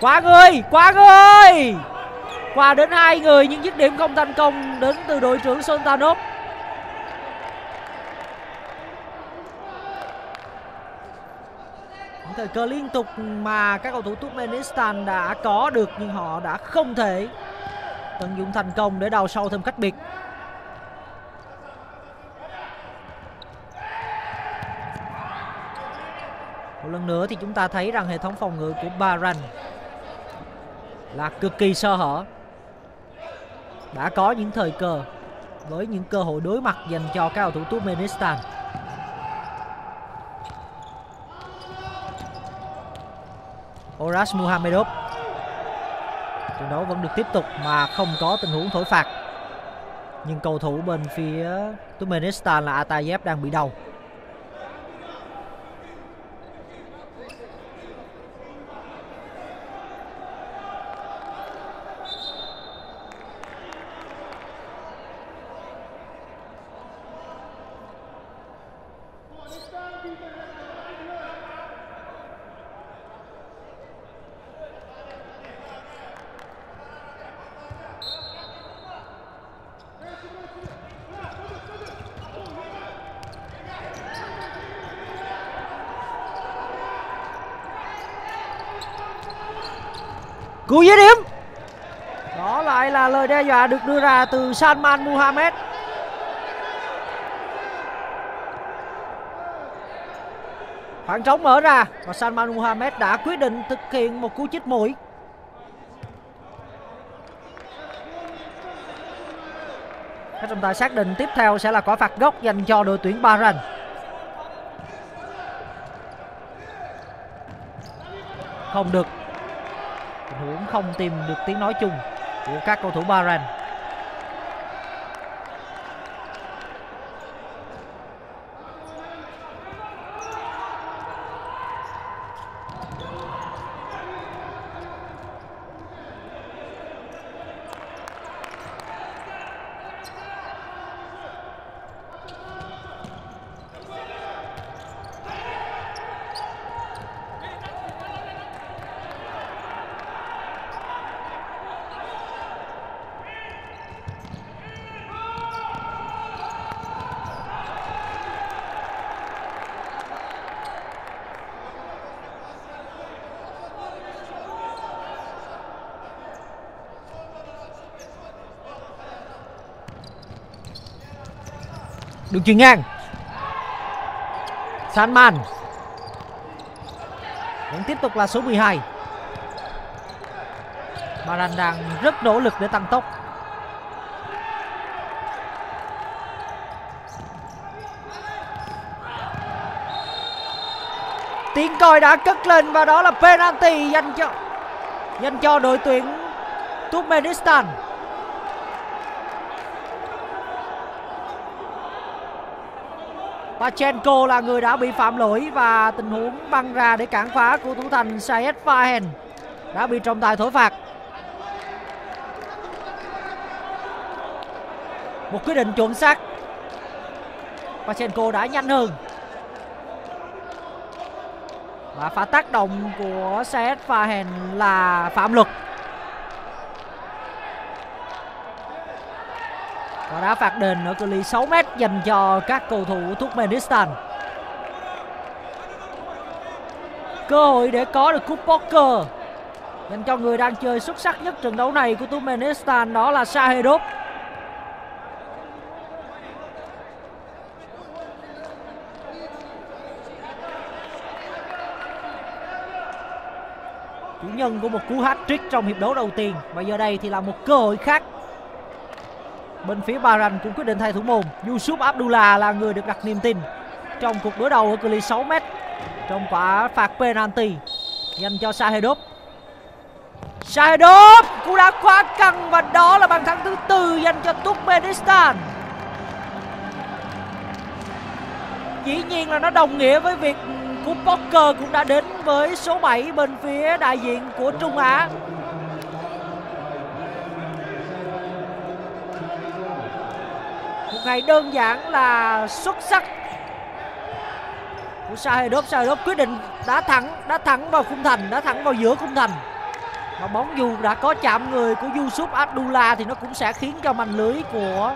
Quá người. Quá người. Qua đến hai người nhưng dứt điểm không thành công đến từ đội trưởng Sultanov. Thời cơ liên tục mà các cầu thủ Turkmenistan đã có được nhưng họ đã không thể tận dụng thành công để đào sâu thêm cách biệt. Một lần nữa thì chúng ta thấy rằng hệ thống phòng ngự của Bahrain là cực kỳ sơ hở. Đã có những thời cơ với những cơ hội đối mặt dành cho các cầu thủ Turkmenistan. Oraz Muhamedov. Trận đấu vẫn được tiếp tục mà không có tình huống thổi phạt. Nhưng cầu thủ bên phía Turkmenistan là Atayev đang bị đau. Cú dứt điểm. Đó lại là lời đe dọa được đưa ra từ Salman Mohammed. Khoảng trống mở ra và Salman Mohammed đã quyết định thực hiện một cú chích mũi. Các trọng tài xác định tiếp theo sẽ là quả phạt góc dành cho đội tuyển Bahrain. Không được. Huống không tìm được tiếng nói chung của các cầu thủ Bahrain. Đường chuyền ngang. Salman. Vẫn tiếp tục là số 12. Bahrain đang rất nỗ lực để tăng tốc. Tiếng còi đã cất lên và đó là penalty dành cho đội tuyển Turkmenistan. Pachenko là người đã bị phạm lỗi và tình huống băng ra để cản phá của thủ thành Sayed Fahem. đã bị trọng tài thổi phạt. Một quyết định chuẩn xác. Pachenko đã nhanh hơn. Và pha tác động của Sayed Fahem là phạm luật. Và đã phạt đền ở cự ly 6 m dành cho các cầu thủ Turkmenistan. Cơ hội để có được cúp Poker dành cho người đang chơi xuất sắc nhất trận đấu này của Turkmenistan, đó là Sahedup. Chủ nhân của một cú hat-trick trong hiệp đấu đầu tiên. Và giờ đây thì là một cơ hội khác. Bên phía Bahrain cũng quyết định thay thủ môn. Yusuf Abdullah là người được đặt niềm tin trong cuộc đối đầu ở cự ly 6 m trong quả phạt penalty dành cho Sahedup. Sahedup cú đá quá căng và đó là bàn thắng thứ 4 dành cho Turkmenistan. Dĩ nhiên là nó đồng nghĩa với việc cúp Poker cũng đã đến với số 7 bên phía đại diện của Trung Á. Một ngày đơn giản là xuất sắc của Sahedup. Sahedup quyết định đá thẳng vào khung thành, đá thẳng vào giữa khung thành. Và bóng dù đã có chạm người của Yusuf Abdullah thì nó cũng sẽ khiến cho màn lưới của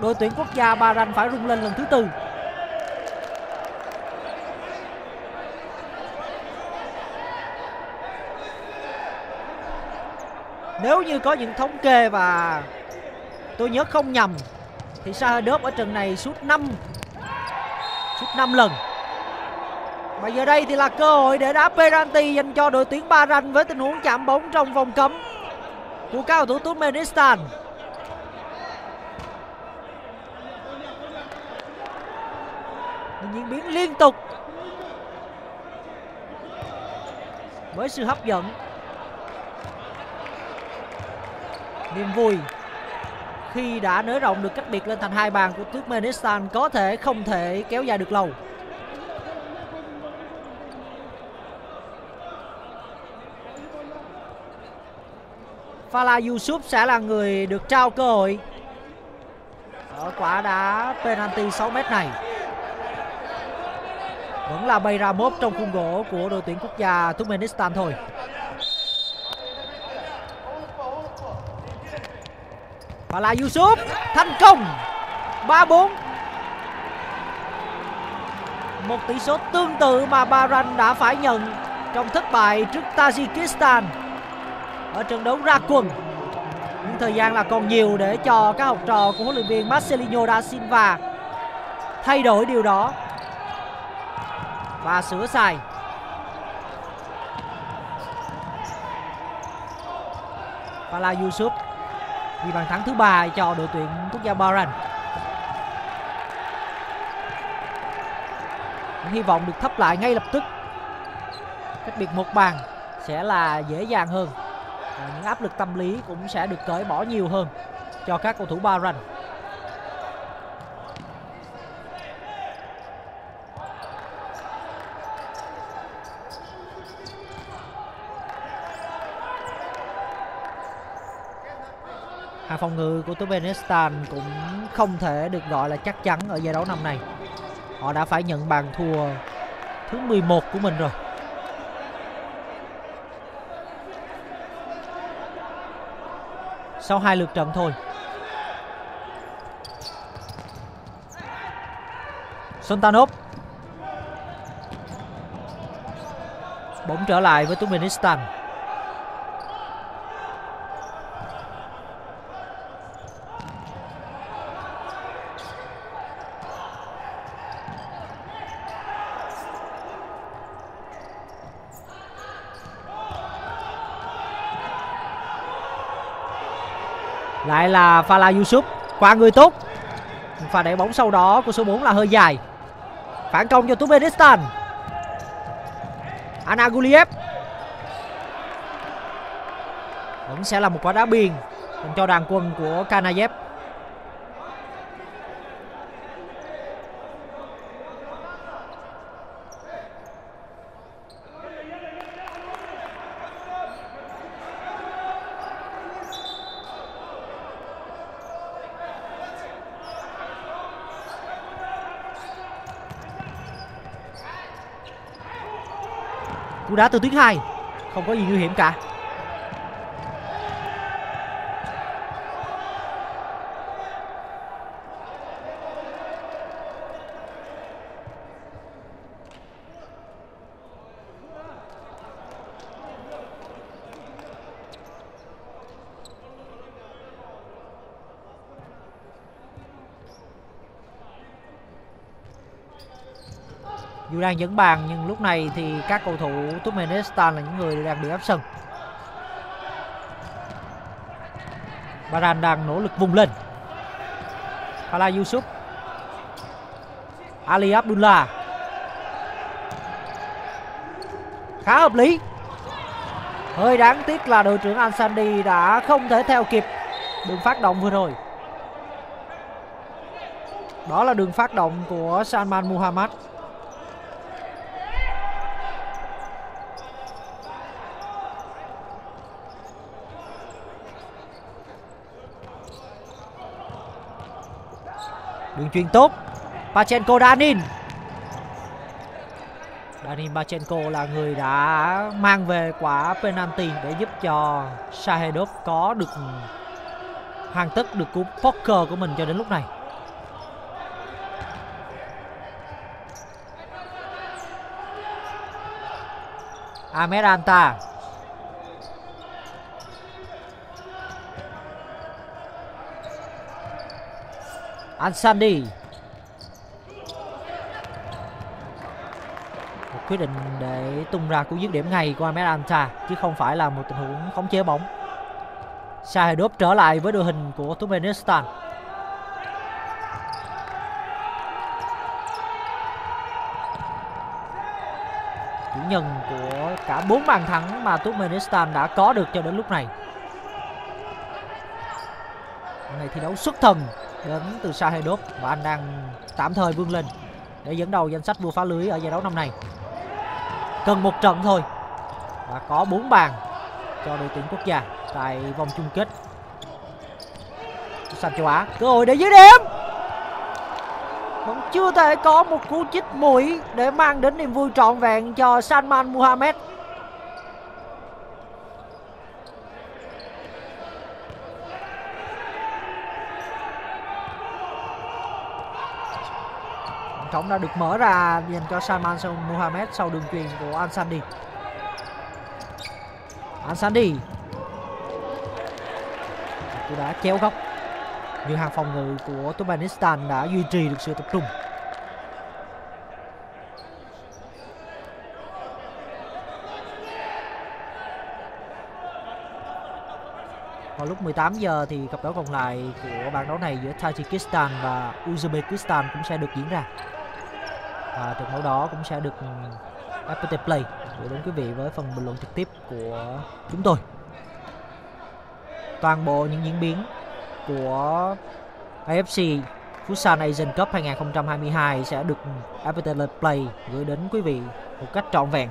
đội tuyển quốc gia Bahrain phải rung lên lần thứ 4. Nếu như có những thống kê và tôi nhớ không nhầm thì Sahedup ở trận này sút 5 lần. Và giờ đây thì là cơ hội để đá penalty dành cho đội tuyển Bahrain với tình huống chạm bóng trong vòng cấm của cầu thủ Turkmenistan. Những diễn biến liên tục với sự hấp dẫn, niềm vui khi đã nới rộng được cách biệt lên thành 2 bàn của Turkmenistan có thể không thể kéo dài được lâu. Falah Yusuf sẽ là người được trao cơ hội ở quả đá penalty 6 m này. Vẫn là Bayramov trong khung gỗ của đội tuyển quốc gia Turkmenistan thôi. Falah Yusuf thành công 3-4. Một tỷ số tương tự mà Bahrain đã phải nhận trong thất bại trước Tajikistan ở trận đấu ra quân. Nhưng thời gian là còn nhiều để cho các học trò của huấn luyện viên Marcelinho Da Silva thay đổi điều đó và sửa sai. Falah Yusuf ghi bàn thắng thứ 3 cho đội tuyển quốc gia Bahrain. Hy vọng được thấp lại ngay lập tức. Cách biệt 1 bàn sẽ là dễ dàng hơn. Và những áp lực tâm lý cũng sẽ được cởi bỏ nhiều hơn cho các cầu thủ Bahrain. Hàng phòng ngự của Turkmenistan cũng không thể được gọi là chắc chắn ở giải đấu năm này. Họ đã phải nhận bàn thua thứ 11 của mình rồi. Sau 2 lượt trận thôi. Sultanov bỗng trở lại với Turkmenistan. Lại là Falah Yusuf qua người tốt. Pha đẩy bóng sau đó của số 4 là hơi dài. Phản công cho Turkmenistan. Annaguliýew vẫn sẽ là một quả đá biên dành cho đàn quân của Kanaýew. Cú đá từ tuyến 2 không có gì nguy hiểm cả. Dù đang dẫn bàn nhưng lúc này thì các cầu thủ Turkmenistan là những người đang bị áp sân. Baran đang nỗ lực vùng lên. Falah Yusuf, Ali Abdullah, khá hợp lý. Hơi đáng tiếc là đội trưởng Ansandi đã không thể theo kịp đường phát động vừa rồi. Đó là đường phát động của Salman Mohammed. Đường chuyền tốt. Pachenko Danin Pachenko là người đã mang về quả penalty để giúp cho Sahedop có được hoàn tất được cú poker của mình cho đến lúc này. Ahmed Anta, Ansandi, một quyết định để tung ra cú dứt điểm ngay của Ahmed Anta chứ không phải là một tình huống khống chế bóng. Sahedup trở lại với đội hình của Turkmenistan. Chủ nhân của cả 4 bàn thắng mà Turkmenistan đã có được cho đến lúc này. Ngày thi đấu xuất thần đến từ Sahedop và anh đang tạm thời vươn lên để dẫn đầu danh sách vua phá lưới ở giải đấu năm nay. Cần một trận thôi và có 4 bàn cho đội tuyển quốc gia tại vòng chung kết sàn châu Á. Cơ hội để dứt điểm, vẫn chưa thể có một cú chích mũi để mang đến niềm vui trọn vẹn cho Salman Mohammed. Trống đã được mở ra dành cho Salman Mohammed sau đường chuyền của Ansandi. Cú đá chéo góc. Nhưng hàng phòng ngự của Turkmenistan đã duy trì được sự tập trung. Vào lúc 18 giờ thì cặp đấu còn lại của bảng đấu này giữa Tajikistan và Uzbekistan cũng sẽ được diễn ra. Và trận đấu đó cũng sẽ được FPT Play gửi đến quý vị với phần bình luận trực tiếp của chúng tôi. Toàn bộ những diễn biến của AFC Futsal Asian Cup 2022 sẽ được FPT Play gửi đến quý vị một cách trọn vẹn.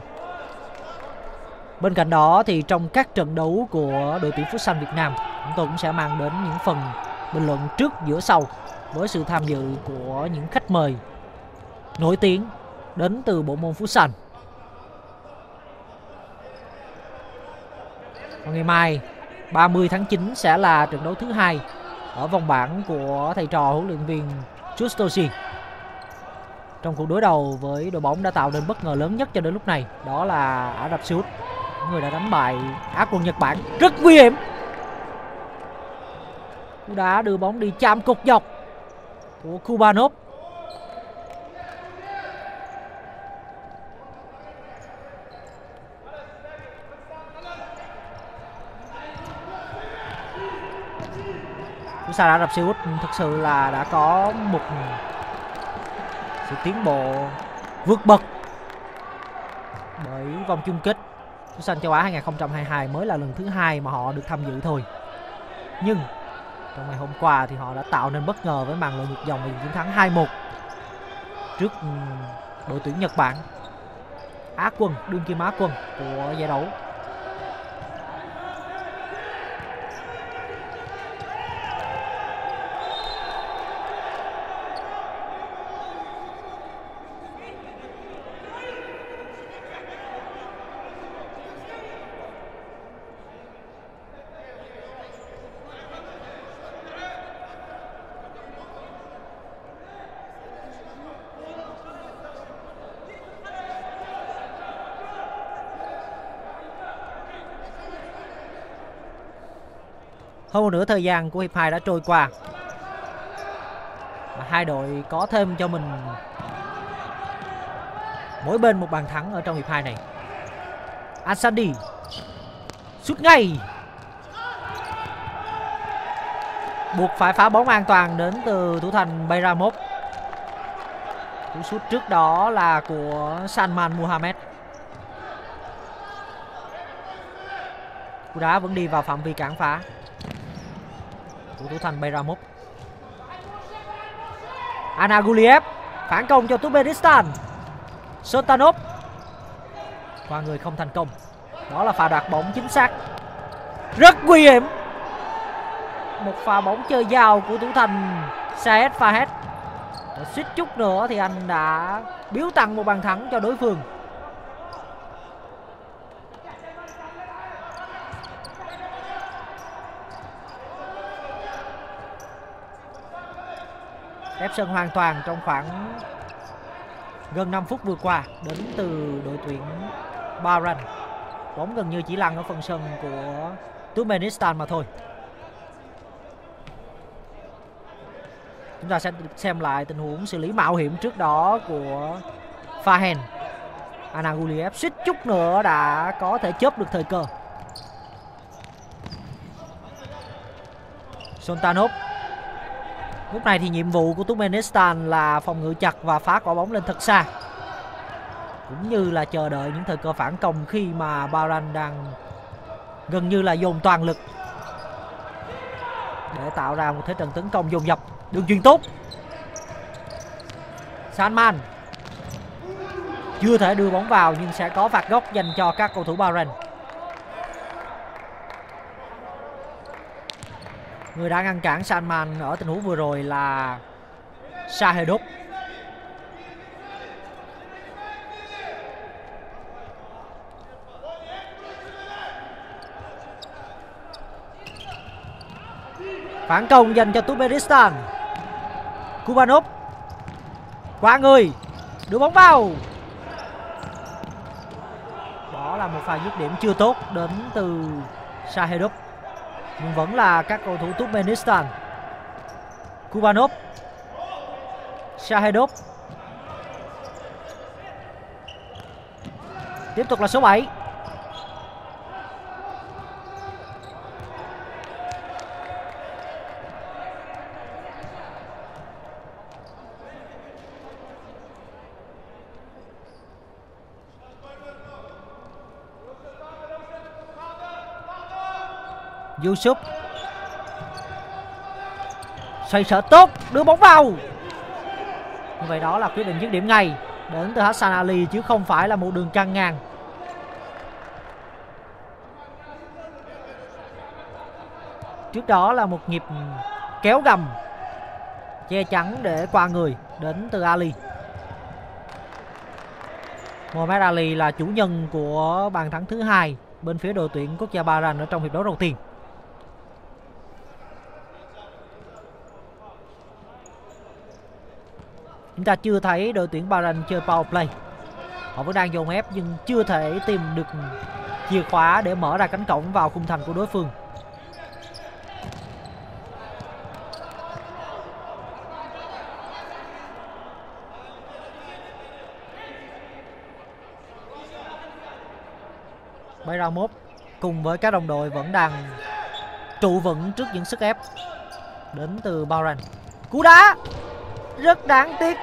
Bên cạnh đó thì trong các trận đấu của đội tuyển Futsal Việt Nam, chúng tôi cũng sẽ mang đến những phần bình luận trước, giữa, sau với sự tham dự của những khách mời nổi tiếng đến từ bộ môn Futsal. Ngày mai 30 tháng 9 sẽ là trận đấu thứ hai ở vòng bảng của thầy trò huấn luyện viên Justoshi. Trong cuộc đối đầu với đội bóng đã tạo nên bất ngờ lớn nhất cho đến lúc này, đó là Ả Rập Xê Út, người đã đánh bại Á quân Nhật Bản. Rất nguy hiểm. Cú đá đưa bóng đi chạm cột dọc của Kubanov. Futsal Ả Rập Xê Út thực sự là đã có một sự tiến bộ vượt bậc, bởi vòng chung kết Futsal châu Á 2022 mới là lần thứ hai mà họ được tham dự thôi. Nhưng trong ngày hôm qua thì họ đã tạo nên bất ngờ với màn lội ngược dòng và chiến thắng 2-1 trước đội tuyển Nhật Bản, Á quân, đương kim Á quân của giải đấu. Hơn nửa thời gian của hiệp 2 đã trôi qua và hai đội có thêm cho mình mỗi bên một bàn thắng ở trong hiệp 2 này. Asadi sút ngay, buộc phải phá bóng an toàn đến từ thủ thành Bayramov. Cú sút trước đó là của Salman Mohammed. Cú đá vẫn đi vào phạm vi cản phá của thủ thành Bayramov. Annaguliýew phản công cho Uzbekistan. Sultanov qua người không thành công. Đó là pha đoạt bóng chính xác, rất nguy hiểm. Một pha bóng chơi giao của thủ thành Sayed Fahem. Suýt chút nữa thì anh đã biếu tặng một bàn thắng cho đối phương. Ép sân hoàn toàn trong khoảng gần 5 phút vừa qua đến từ đội tuyển Bahrain. Bóng gần như chỉ lăn ở phần sân của Turkmenistan mà thôi. Chúng ta sẽ xem lại tình huống xử lý mạo hiểm trước đó của Fahem. Annaguliýew suýt chút nữa đã có thể chớp được thời cơ. Sultanov. Lúc này thì nhiệm vụ của Turkmenistan là phòng ngự chặt và phá quả bóng lên thật xa, cũng như là chờ đợi những thời cơ phản công khi mà Bahrain đang gần như là dồn toàn lực để tạo ra một thế trận tấn công dồn dập. Đường chuyền tốt. Salman chưa thể đưa bóng vào nhưng sẽ có phạt góc dành cho các cầu thủ Bahrain. Người đã ngăn cản Salman ở tình huống vừa rồi là Sahedup. Phản công dành cho Uzbekistan. Kubanov qua người đưa bóng vào. Đó là một pha dứt điểm chưa tốt đến từ Sahedup, nhưng vẫn là các cầu thủ Turkmenistan. Kubanov, Sahedup, tiếp tục là số 7. Yusuf xoay sở tốt, đưa bóng vào. Như vậy đó là quyết định dứt điểm ngay đến từ Hassan Ali chứ không phải là một đường căng ngang. Trước đó là một nhịp kéo gầm che chắn để qua người đến từ Ali. Mohamed Ali là chủ nhân của bàn thắng thứ hai bên phía đội tuyển quốc gia Bahrain ở trong hiệp đấu đầu tiên. Chúng ta chưa thấy đội tuyển Bahrain chơi power play. Họ vẫn đang dồn ép nhưng chưa thể tìm được chìa khóa để mở ra cánh cổng vào khung thành của đối phương. Bayramov cùng với các đồng đội vẫn đang trụ vững trước những sức ép đến từ Bahrain. Cú đá rất đáng tiếc.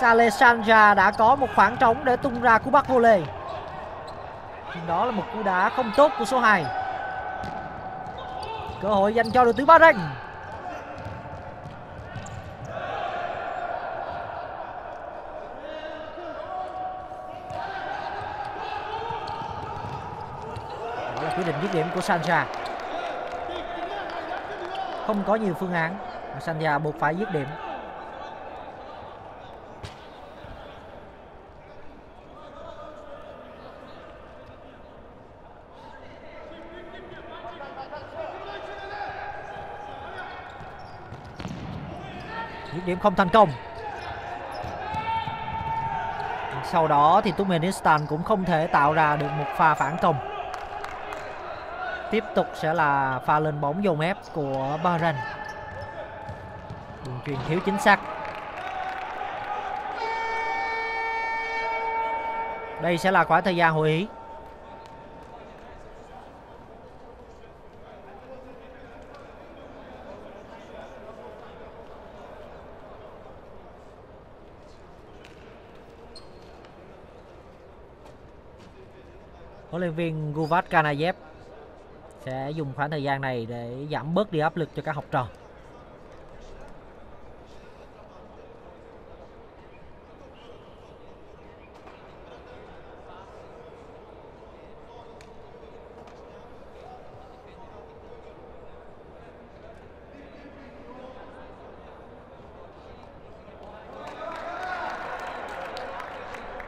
Salesanja đã có một khoảng trống để tung ra cú bắt vô lề. Nhưng đó là một cú đá không tốt của số 2. Cơ hội dành cho đội tuyển Bahrain. Đó là quyết định dứt điểm của Sanja. Không có nhiều phương án, Sanja buộc phải dứt điểm. Điểm không thành công. Sau đó thì Turkmenistan cũng không thể tạo ra được một pha phản công. Tiếp tục sẽ là pha lên bóng dồn ép của Bahrain. Đường truyền thiếu chính xác. Đây sẽ là khoảng thời gian hội ý. Huấn luyện viên Guwanç Kanaýew sẽ dùng khoảng thời gian này để giảm bớt đi áp lực cho các học trò.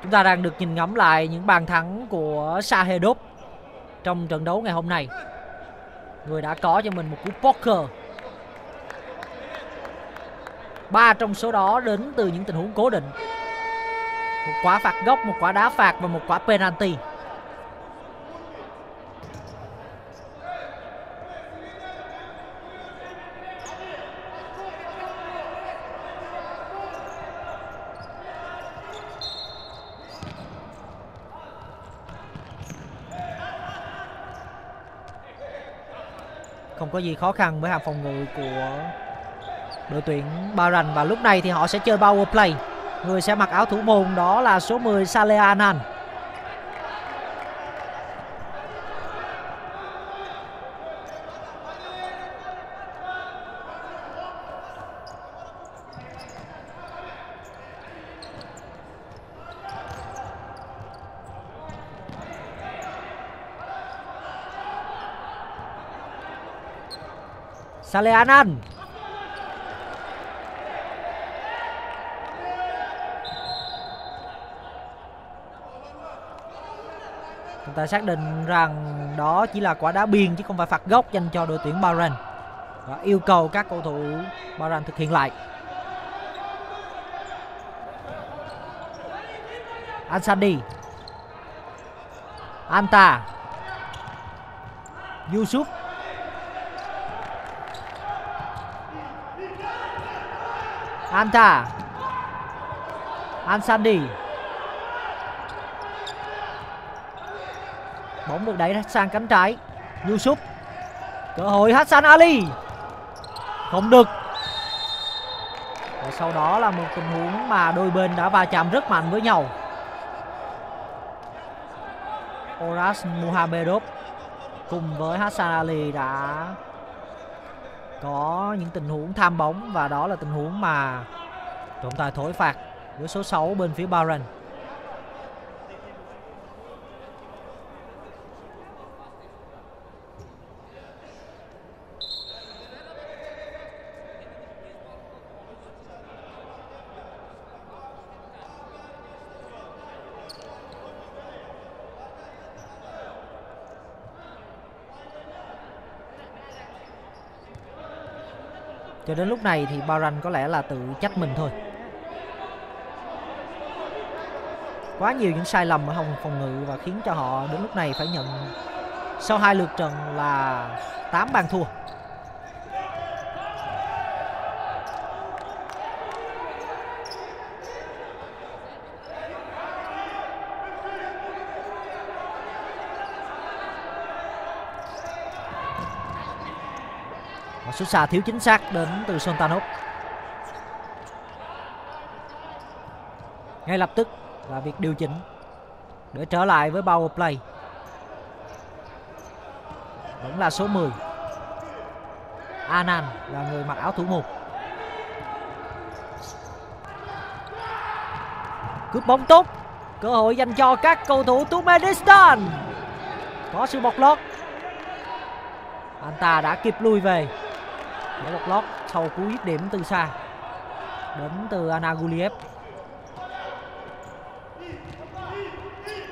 Chúng ta đang được nhìn ngắm lại những bàn thắng của Sahedup trong trận đấu ngày hôm nay. Người đã có cho mình một cú poker. 3 trong số đó đến từ những tình huống cố định. Một quả phạt góc, một quả đá phạt và một quả penalty. Không có gì khó khăn với hàng phòng ngự của đội tuyển Bahrain. Và lúc này thì họ sẽ chơi power play. Người sẽ mặc áo thủ môn đó là số 10 Yassam Anan. Saleh Anan. Chúng ta xác định rằng đó chỉ là quả đá biên chứ không phải phạt góc dành cho đội tuyển Bahrain, và yêu cầu các cầu thủ Bahrain thực hiện lại. Ansadi, Anta, Yusuf. Anta, Ansadi. Bóng được đẩy sang cánh trái. Yusuf. Cơ hội Hassan Ali. Không được. Và sau đó là một tình huống mà đôi bên đã va chạm rất mạnh với nhau. Oraz Muhamedov cùng với Hassan Ali đã có những tình huống tham bóng, và đó là tình huống mà trọng tài thổi phạt với số 6 bên phía Bahrain. Cho đến lúc này thì Bahrain có lẽ là tự trách mình thôi. Quá nhiều những sai lầm ở phòng ngự và khiến cho họ đến lúc này phải nhận sau 2 lượt trận là 8 bàn thua. Sút xa thiếu chính xác đến từ Sultanov. Ngay lập tức là việc điều chỉnh để trở lại với power play. Vẫn là số 10 Anan là người mặc áo thủ môn. Cướp bóng tốt. Cơ hội dành cho các cầu thủ Turkmenistan. Có sự bọc lót. Anta đã kịp lui về để bọc lót sau cú dứt điểm từ xa đến từ Annaguliýew.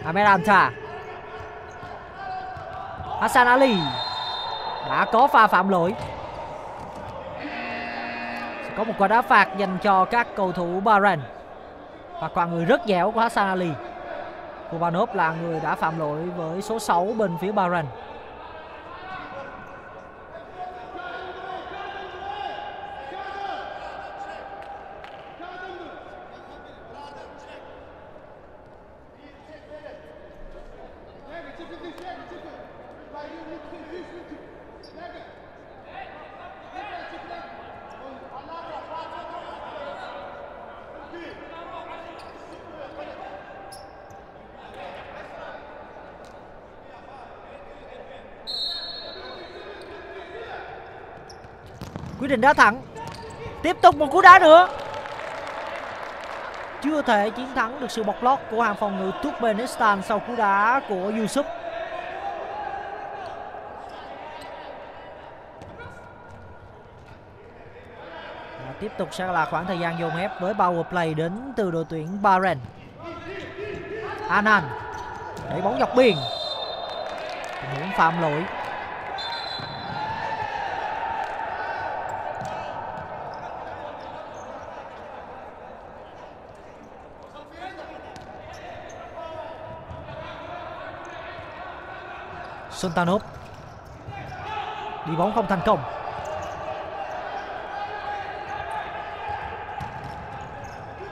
Ahmed Anta. Hassan Ali đã có pha phạm lỗi. Sẽ có một quả đá phạt dành cho các cầu thủ Bahrain. Và quả người rất dẻo của Hassan Ali. Kubanov là người đã phạm lỗi với số 6 bên phía Bahrain. Quyết định đá thẳng. Tiếp tục một cú đá nữa. Chưa thể chiến thắng được sự bọc lót của hàng phòng ngự Turkmenistan sau cú đá của Yusuf. Tiếp tục sẽ là khoảng thời gian dồn ép với power play đến từ đội tuyển Bahrain. Anan đẩy bóng dọc biên, muốn phạm lỗi. Sultanov đi bóng không thành công.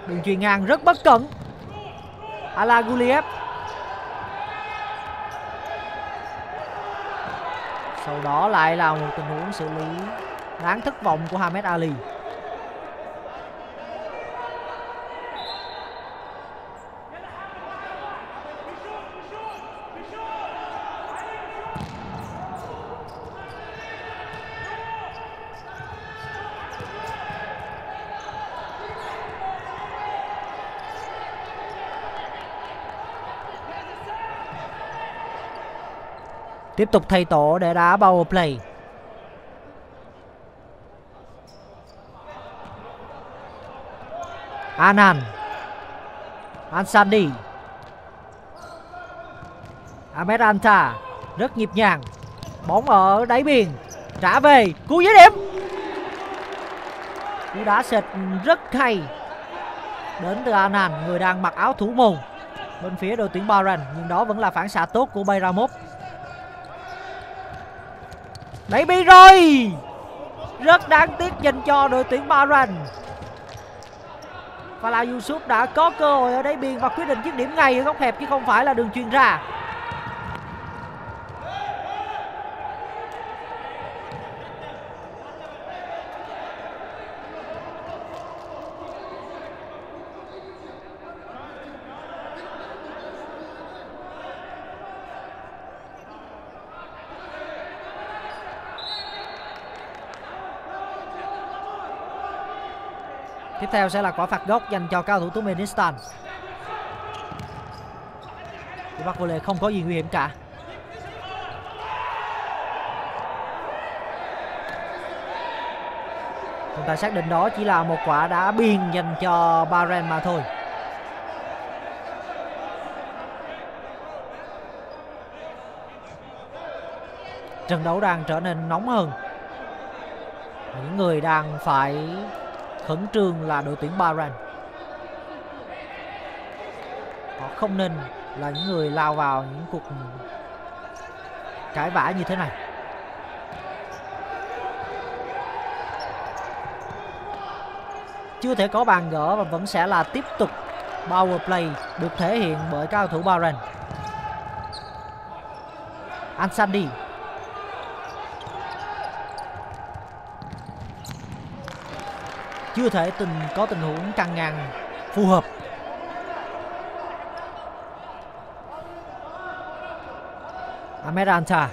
Đường chuyền ngang rất bất cẩn. Annaguliýew sau đó lại là một tình huống xử lý đáng thất vọng của Ahmed Ali. Tiếp tục thay tổ để đá power play. Anan, Ansandi, Ahmed Anta rất nhịp nhàng. Bóng ở đáy biên, trả về, cú dứt điểm. Cú đá sệt rất hay đến từ Anan, người đang mặc áo thủ môn bên phía đội tuyển Bahrain, nhưng đó vẫn là phản xạ tốt của Bayramov. Đẩy biên rồi. Rất đáng tiếc dành cho đội tuyển Bahrain. Falah Yusuf đã có cơ hội ở đáy biên và quyết định dứt điểm ngay ở góc hẹp chứ không phải là đường chuyền ra. Tiếp theo sẽ là quả phạt góc dành cho cao thủ Turkmenistan. Bắc Vô Lê không có gì nguy hiểm cả. Chúng ta xác định đó chỉ là một quả đá biên dành cho Bahrain mà thôi. Trận đấu đang trở nên nóng hơn. Những người đang phải khẩn trương là đội tuyển Bahrain. Họ không nên là những người lao vào những cuộc cãi vã như thế này. Chưa thể có bàn gỡ và vẫn sẽ là tiếp tục power play được thể hiện bởi cao thủ Bahrain. Ansandi, chưa thể có tình huống căng ngang phù hợp. Ahmed Anta,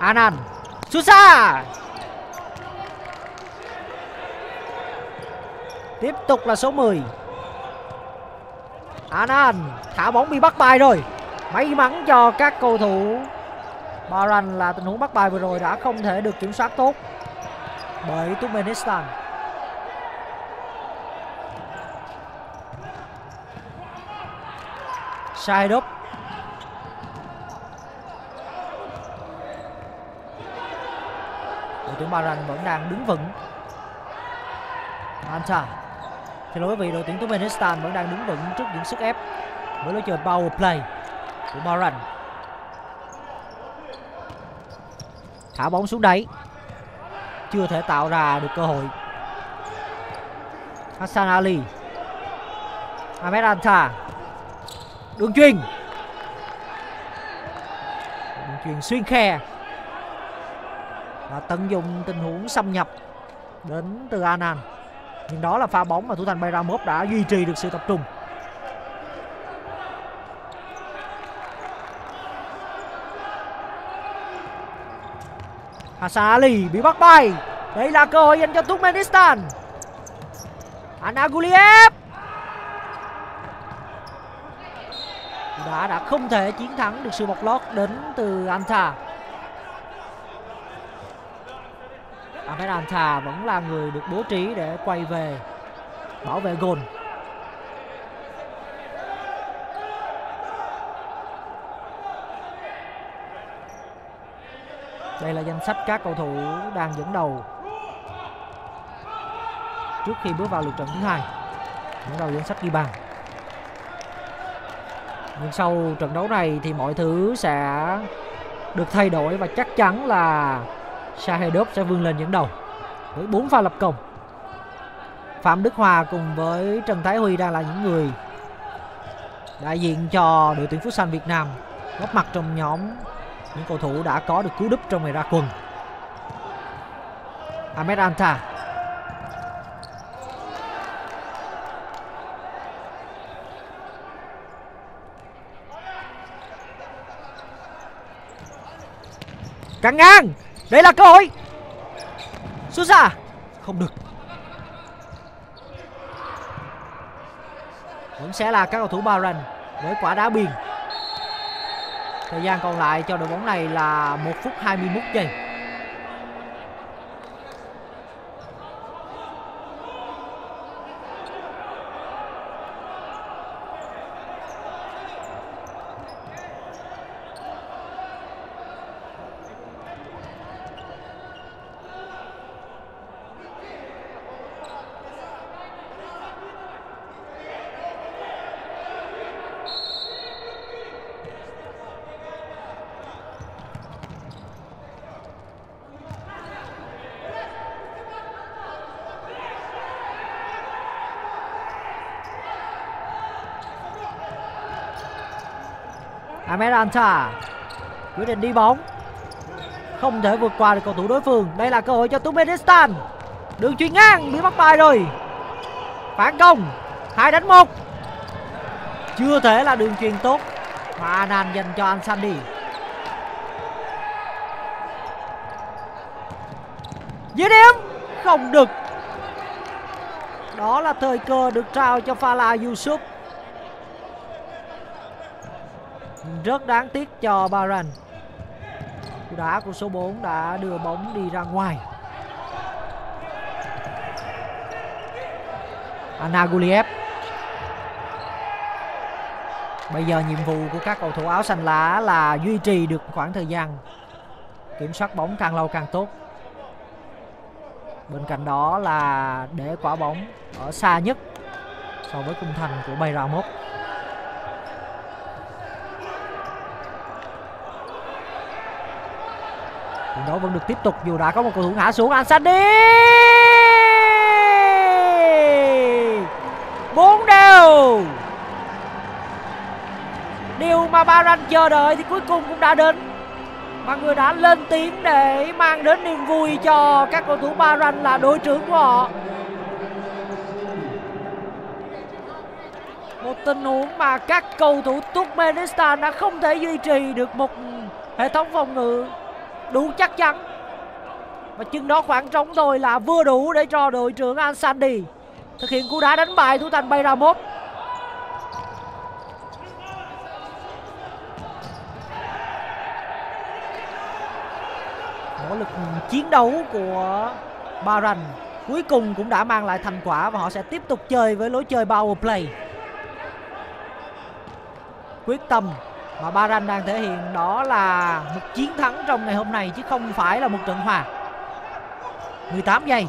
Anan, sút xa. Tiếp tục là số 10 Anan, thả bóng bị bắt bài rồi. May mắn cho các cầu thủ Bahrain là tình huống bắt bài vừa rồi đã không thể được kiểm soát tốt bởi Turkmenistan. Sahedup, đội tuyển Bahrain vẫn đang đứng vững. Anta, xin lỗi quý vị, đội tuyển Turkmenistan vẫn đang đứng vững trước những sức ép với lối chơi power play của Bahrain. Thả bóng xuống đáy, chưa thể tạo ra được cơ hội. Hassan Ali, Ahmed Anta, đường truyền. Đường truyền xuyên khe và tận dụng tình huống xâm nhập đến từ Anan. Nhưng đó là pha bóng mà thủ thành Bayramov đã duy trì được sự tập trung. Hassan Ali bị bắt bay. Đây là cơ hội dành cho Turkmenistan. Annaguliýew đã không thể chiến thắng được sự bọc lót đến từ Anta. Ahmed Anta vẫn là người được bố trí để quay về bảo vệ gôn. Đây là danh sách các cầu thủ đang dẫn đầu trước khi bước vào lượt trận thứ hai, dẫn đầu danh sách ghi bàn. Nhưng sau trận đấu này thì mọi thứ sẽ được thay đổi và chắc chắn là Sahedup sẽ vươn lên dẫn đầu với 4 pha lập công. Phạm Đức Hòa cùng với Trần Thái Huy đang là những người đại diện cho đội tuyển Futsal Việt Nam góp mặt trong nhóm những cầu thủ đã có được cú đúp trong ngày ra quân. Ahmed Anta. Căng ngang. Đây là cơ hội. Sút ra. Không được. Vẫn sẽ là các cầu thủ Bahrain với quả đá biên. Thời gian còn lại cho đội bóng này là 1 phút 21 giây. Ahmed Anta quyết định đi bóng, không thể vượt qua được cầu thủ đối phương. Đây là cơ hội cho Turkmenistan. Đường chuyền ngang bị bắt bài rồi. Phản công 2-1. Chưa thể là đường chuyền tốt mà Anan dành cho Ansandi. Dứt điểm không được. Đó là thời cơ được trao cho Falah Yusuf. Rất đáng tiếc cho Bahrain. Cú đá của số 4 đã đưa bóng đi ra ngoài. Annaguliýew. Bây giờ nhiệm vụ của các cầu thủ áo xanh lá là duy trì được khoảng thời gian kiểm soát bóng càng lâu càng tốt. Bên cạnh đó là để quả bóng ở xa nhất so với khung thành của Bayramov. Đó vẫn được tiếp tục dù đã có một cầu thủ ngã xuống. Ansandi 4 đều. Điều mà Bahrain chờ đợi thì cuối cùng cũng đã đến. Mọi người đã lên tiếng để mang đến niềm vui cho các cầu thủ Bahrain là đội trưởng của họ. Một tình huống mà các cầu thủ Turkmenistan đã không thể duy trì được một hệ thống phòng ngự đủ chắc chắn. Và chừng đó khoảng trống thôi là vừa đủ để cho đội trưởng Ansandi thực hiện cú đá đánh bại thủ thành Bayramov. Nỗ lực chiến đấu của Bahrain cuối cùng cũng đã mang lại thành quả và họ sẽ tiếp tục chơi với lối chơi power play. Quyết tâm mà Bahrain đang thể hiện đó là một chiến thắng trong ngày hôm nay chứ không phải là một trận hòa. 18 giây.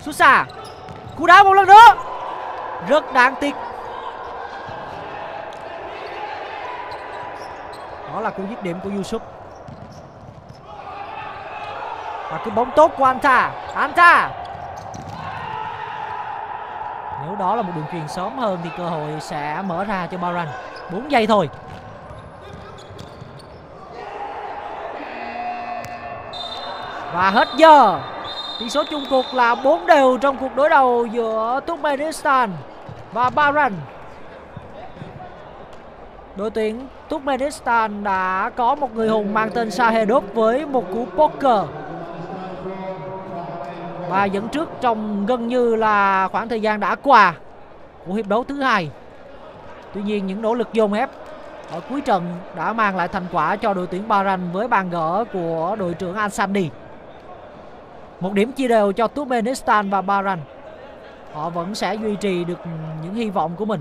Sút xa. Cú đá một lần nữa. Rất đáng tiếc. Đó là cú dứt điểm của Yusuf. Và cú bóng tốt của Anta. Anta. Nếu đó là một đường truyền sớm hơn thì cơ hội sẽ mở ra cho Bahrain. 4 giây thôi. Và hết giờ. Tỷ số chung cuộc là 4-0 trong cuộc đối đầu giữa Turkmenistan và Bahrain. Đội tuyển Turkmenistan đã có một người hùng mang tên Sahedup với một cú poker và dẫn trước trong gần như là khoảng thời gian đã qua của hiệp đấu thứ hai. Tuy nhiên những nỗ lực dồn ép ở cuối trận đã mang lại thành quả cho đội tuyển Bahrain với bàn gỡ của đội trưởng Ansandi. Một điểm chia đều cho Turkmenistan và Bahrain. Họ vẫn sẽ duy trì được những hy vọng của mình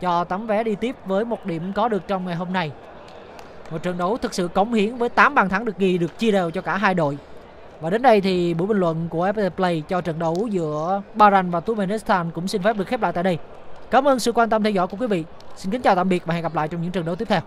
cho tấm vé đi tiếp với một điểm có được trong ngày hôm nay. Một trận đấu thực sự cống hiến với 8 bàn thắng được ghi, được chia đều cho cả hai đội. Và đến đây thì buổi bình luận của FPT Play cho trận đấu giữa Bahrain và Turkmenistan cũng xin phép được khép lại tại đây. Cảm ơn sự quan tâm theo dõi của quý vị. Xin kính chào tạm biệt và hẹn gặp lại trong những trận đấu tiếp theo.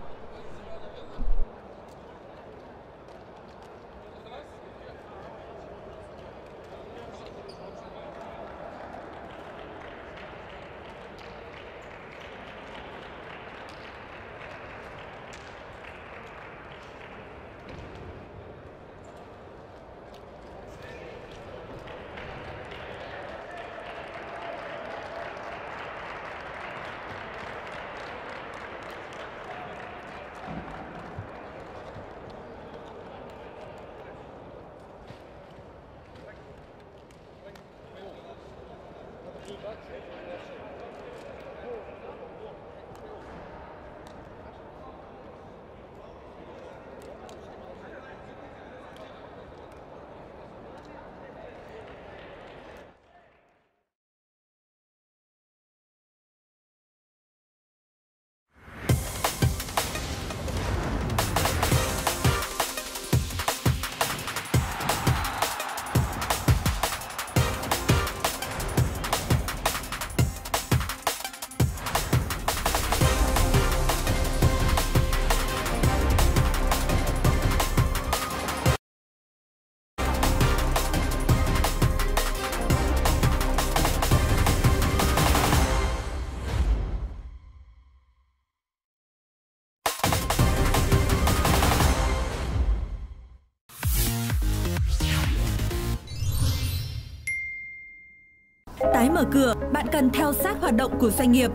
Tái mở cửa, bạn cần theo sát hoạt động của doanh nghiệp.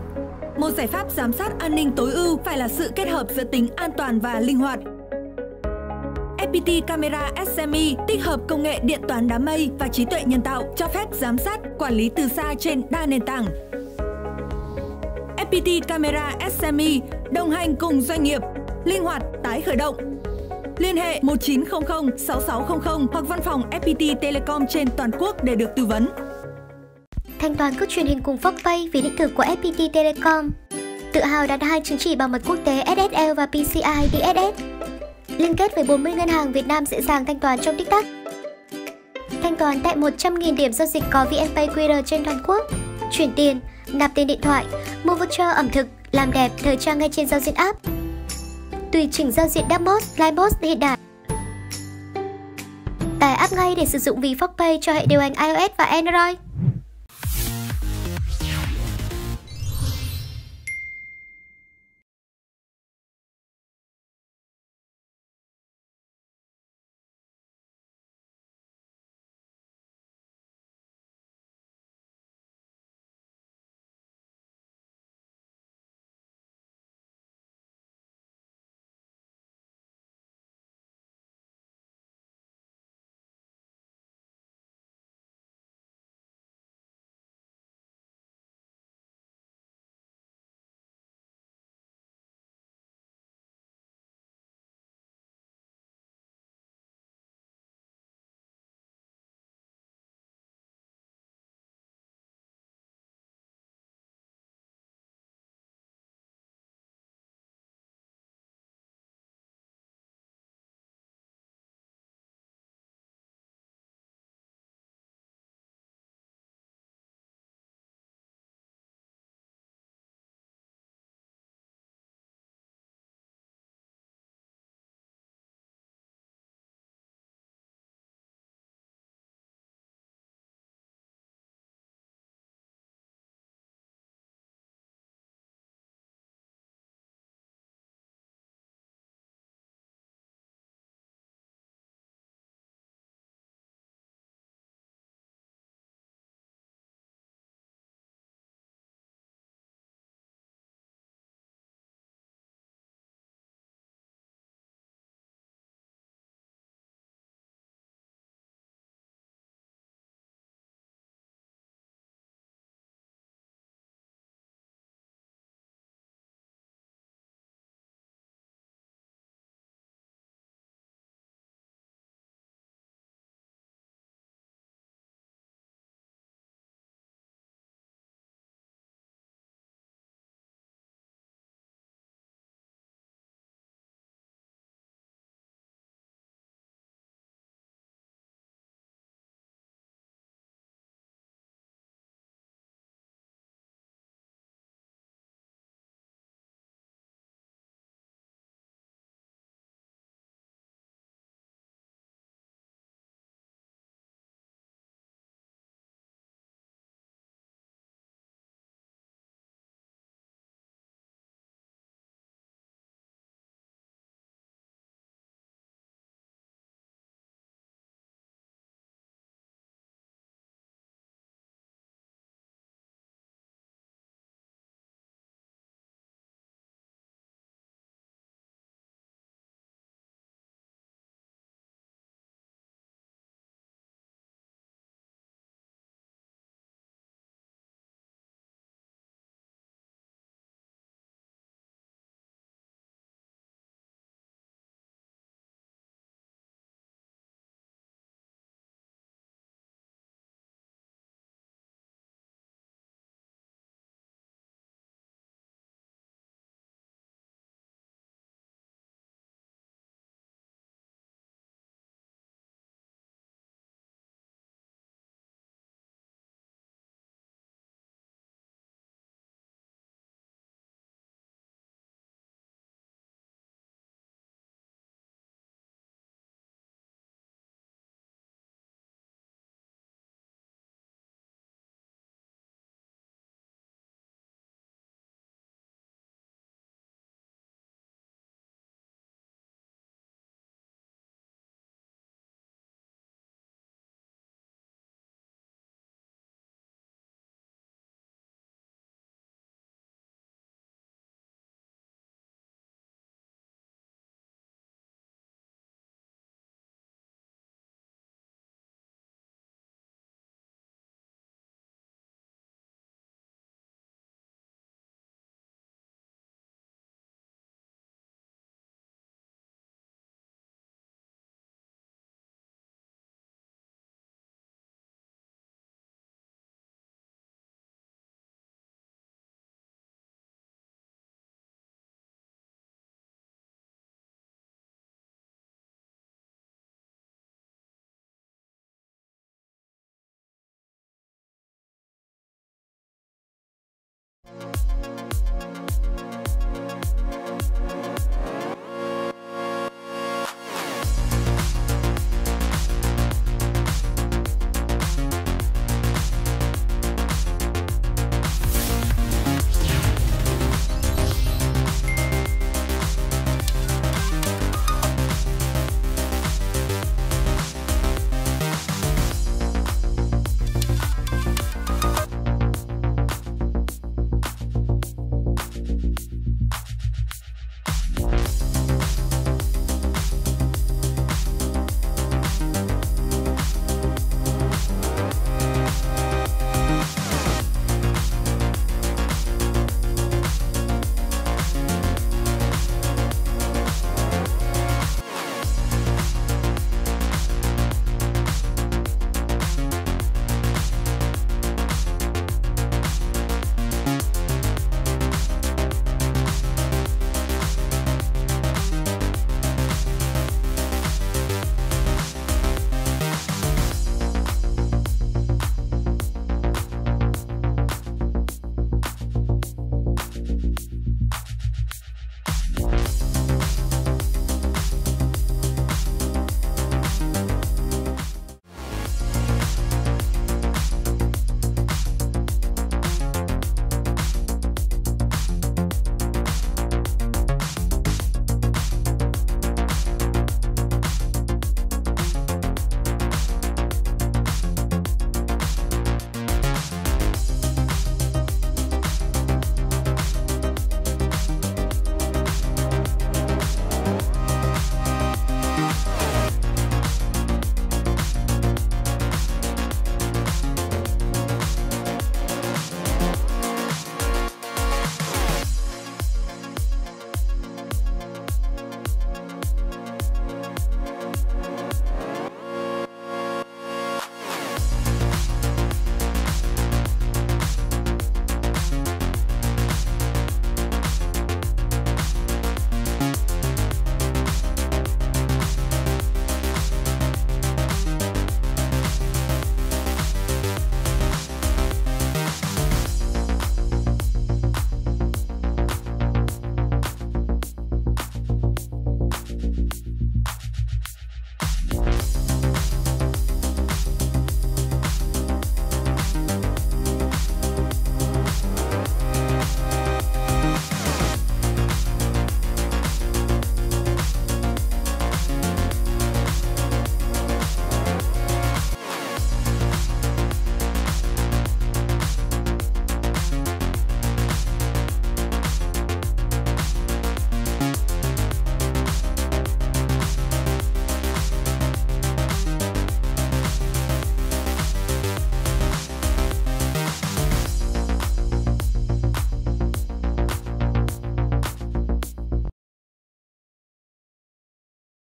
Một giải pháp giám sát an ninh tối ưu phải là sự kết hợp giữa tính an toàn và linh hoạt. FPT Camera SME tích hợp công nghệ điện toán đám mây và trí tuệ nhân tạo cho phép giám sát, quản lý từ xa trên đa nền tảng. FPT Camera SME đồng hành cùng doanh nghiệp, linh hoạt, tái khởi động. Liên hệ 1900-6600 hoặc văn phòng FPT Telecom trên toàn quốc để được tư vấn. Thanh toán cước truyền hình cùng Foxpay ví điện tử của FPT Telecom. Tự hào đạt 2 chứng chỉ bảo mật quốc tế SSL và PCI DSS. Liên kết với 40 ngân hàng Việt Nam dễ dàng thanh toán trong tích tắc. Thanh toán tại 100.000 điểm giao dịch có VNPay QR trên toàn quốc. Chuyển tiền, nạp tiền điện thoại, mua voucher ẩm thực, làm đẹp, thời trang ngay trên giao diện app. Tùy chỉnh giao diện Dashboard, Liveboard hiện đại. Tải app ngay để sử dụng ví Foxpay cho hệ điều hành iOS và Android.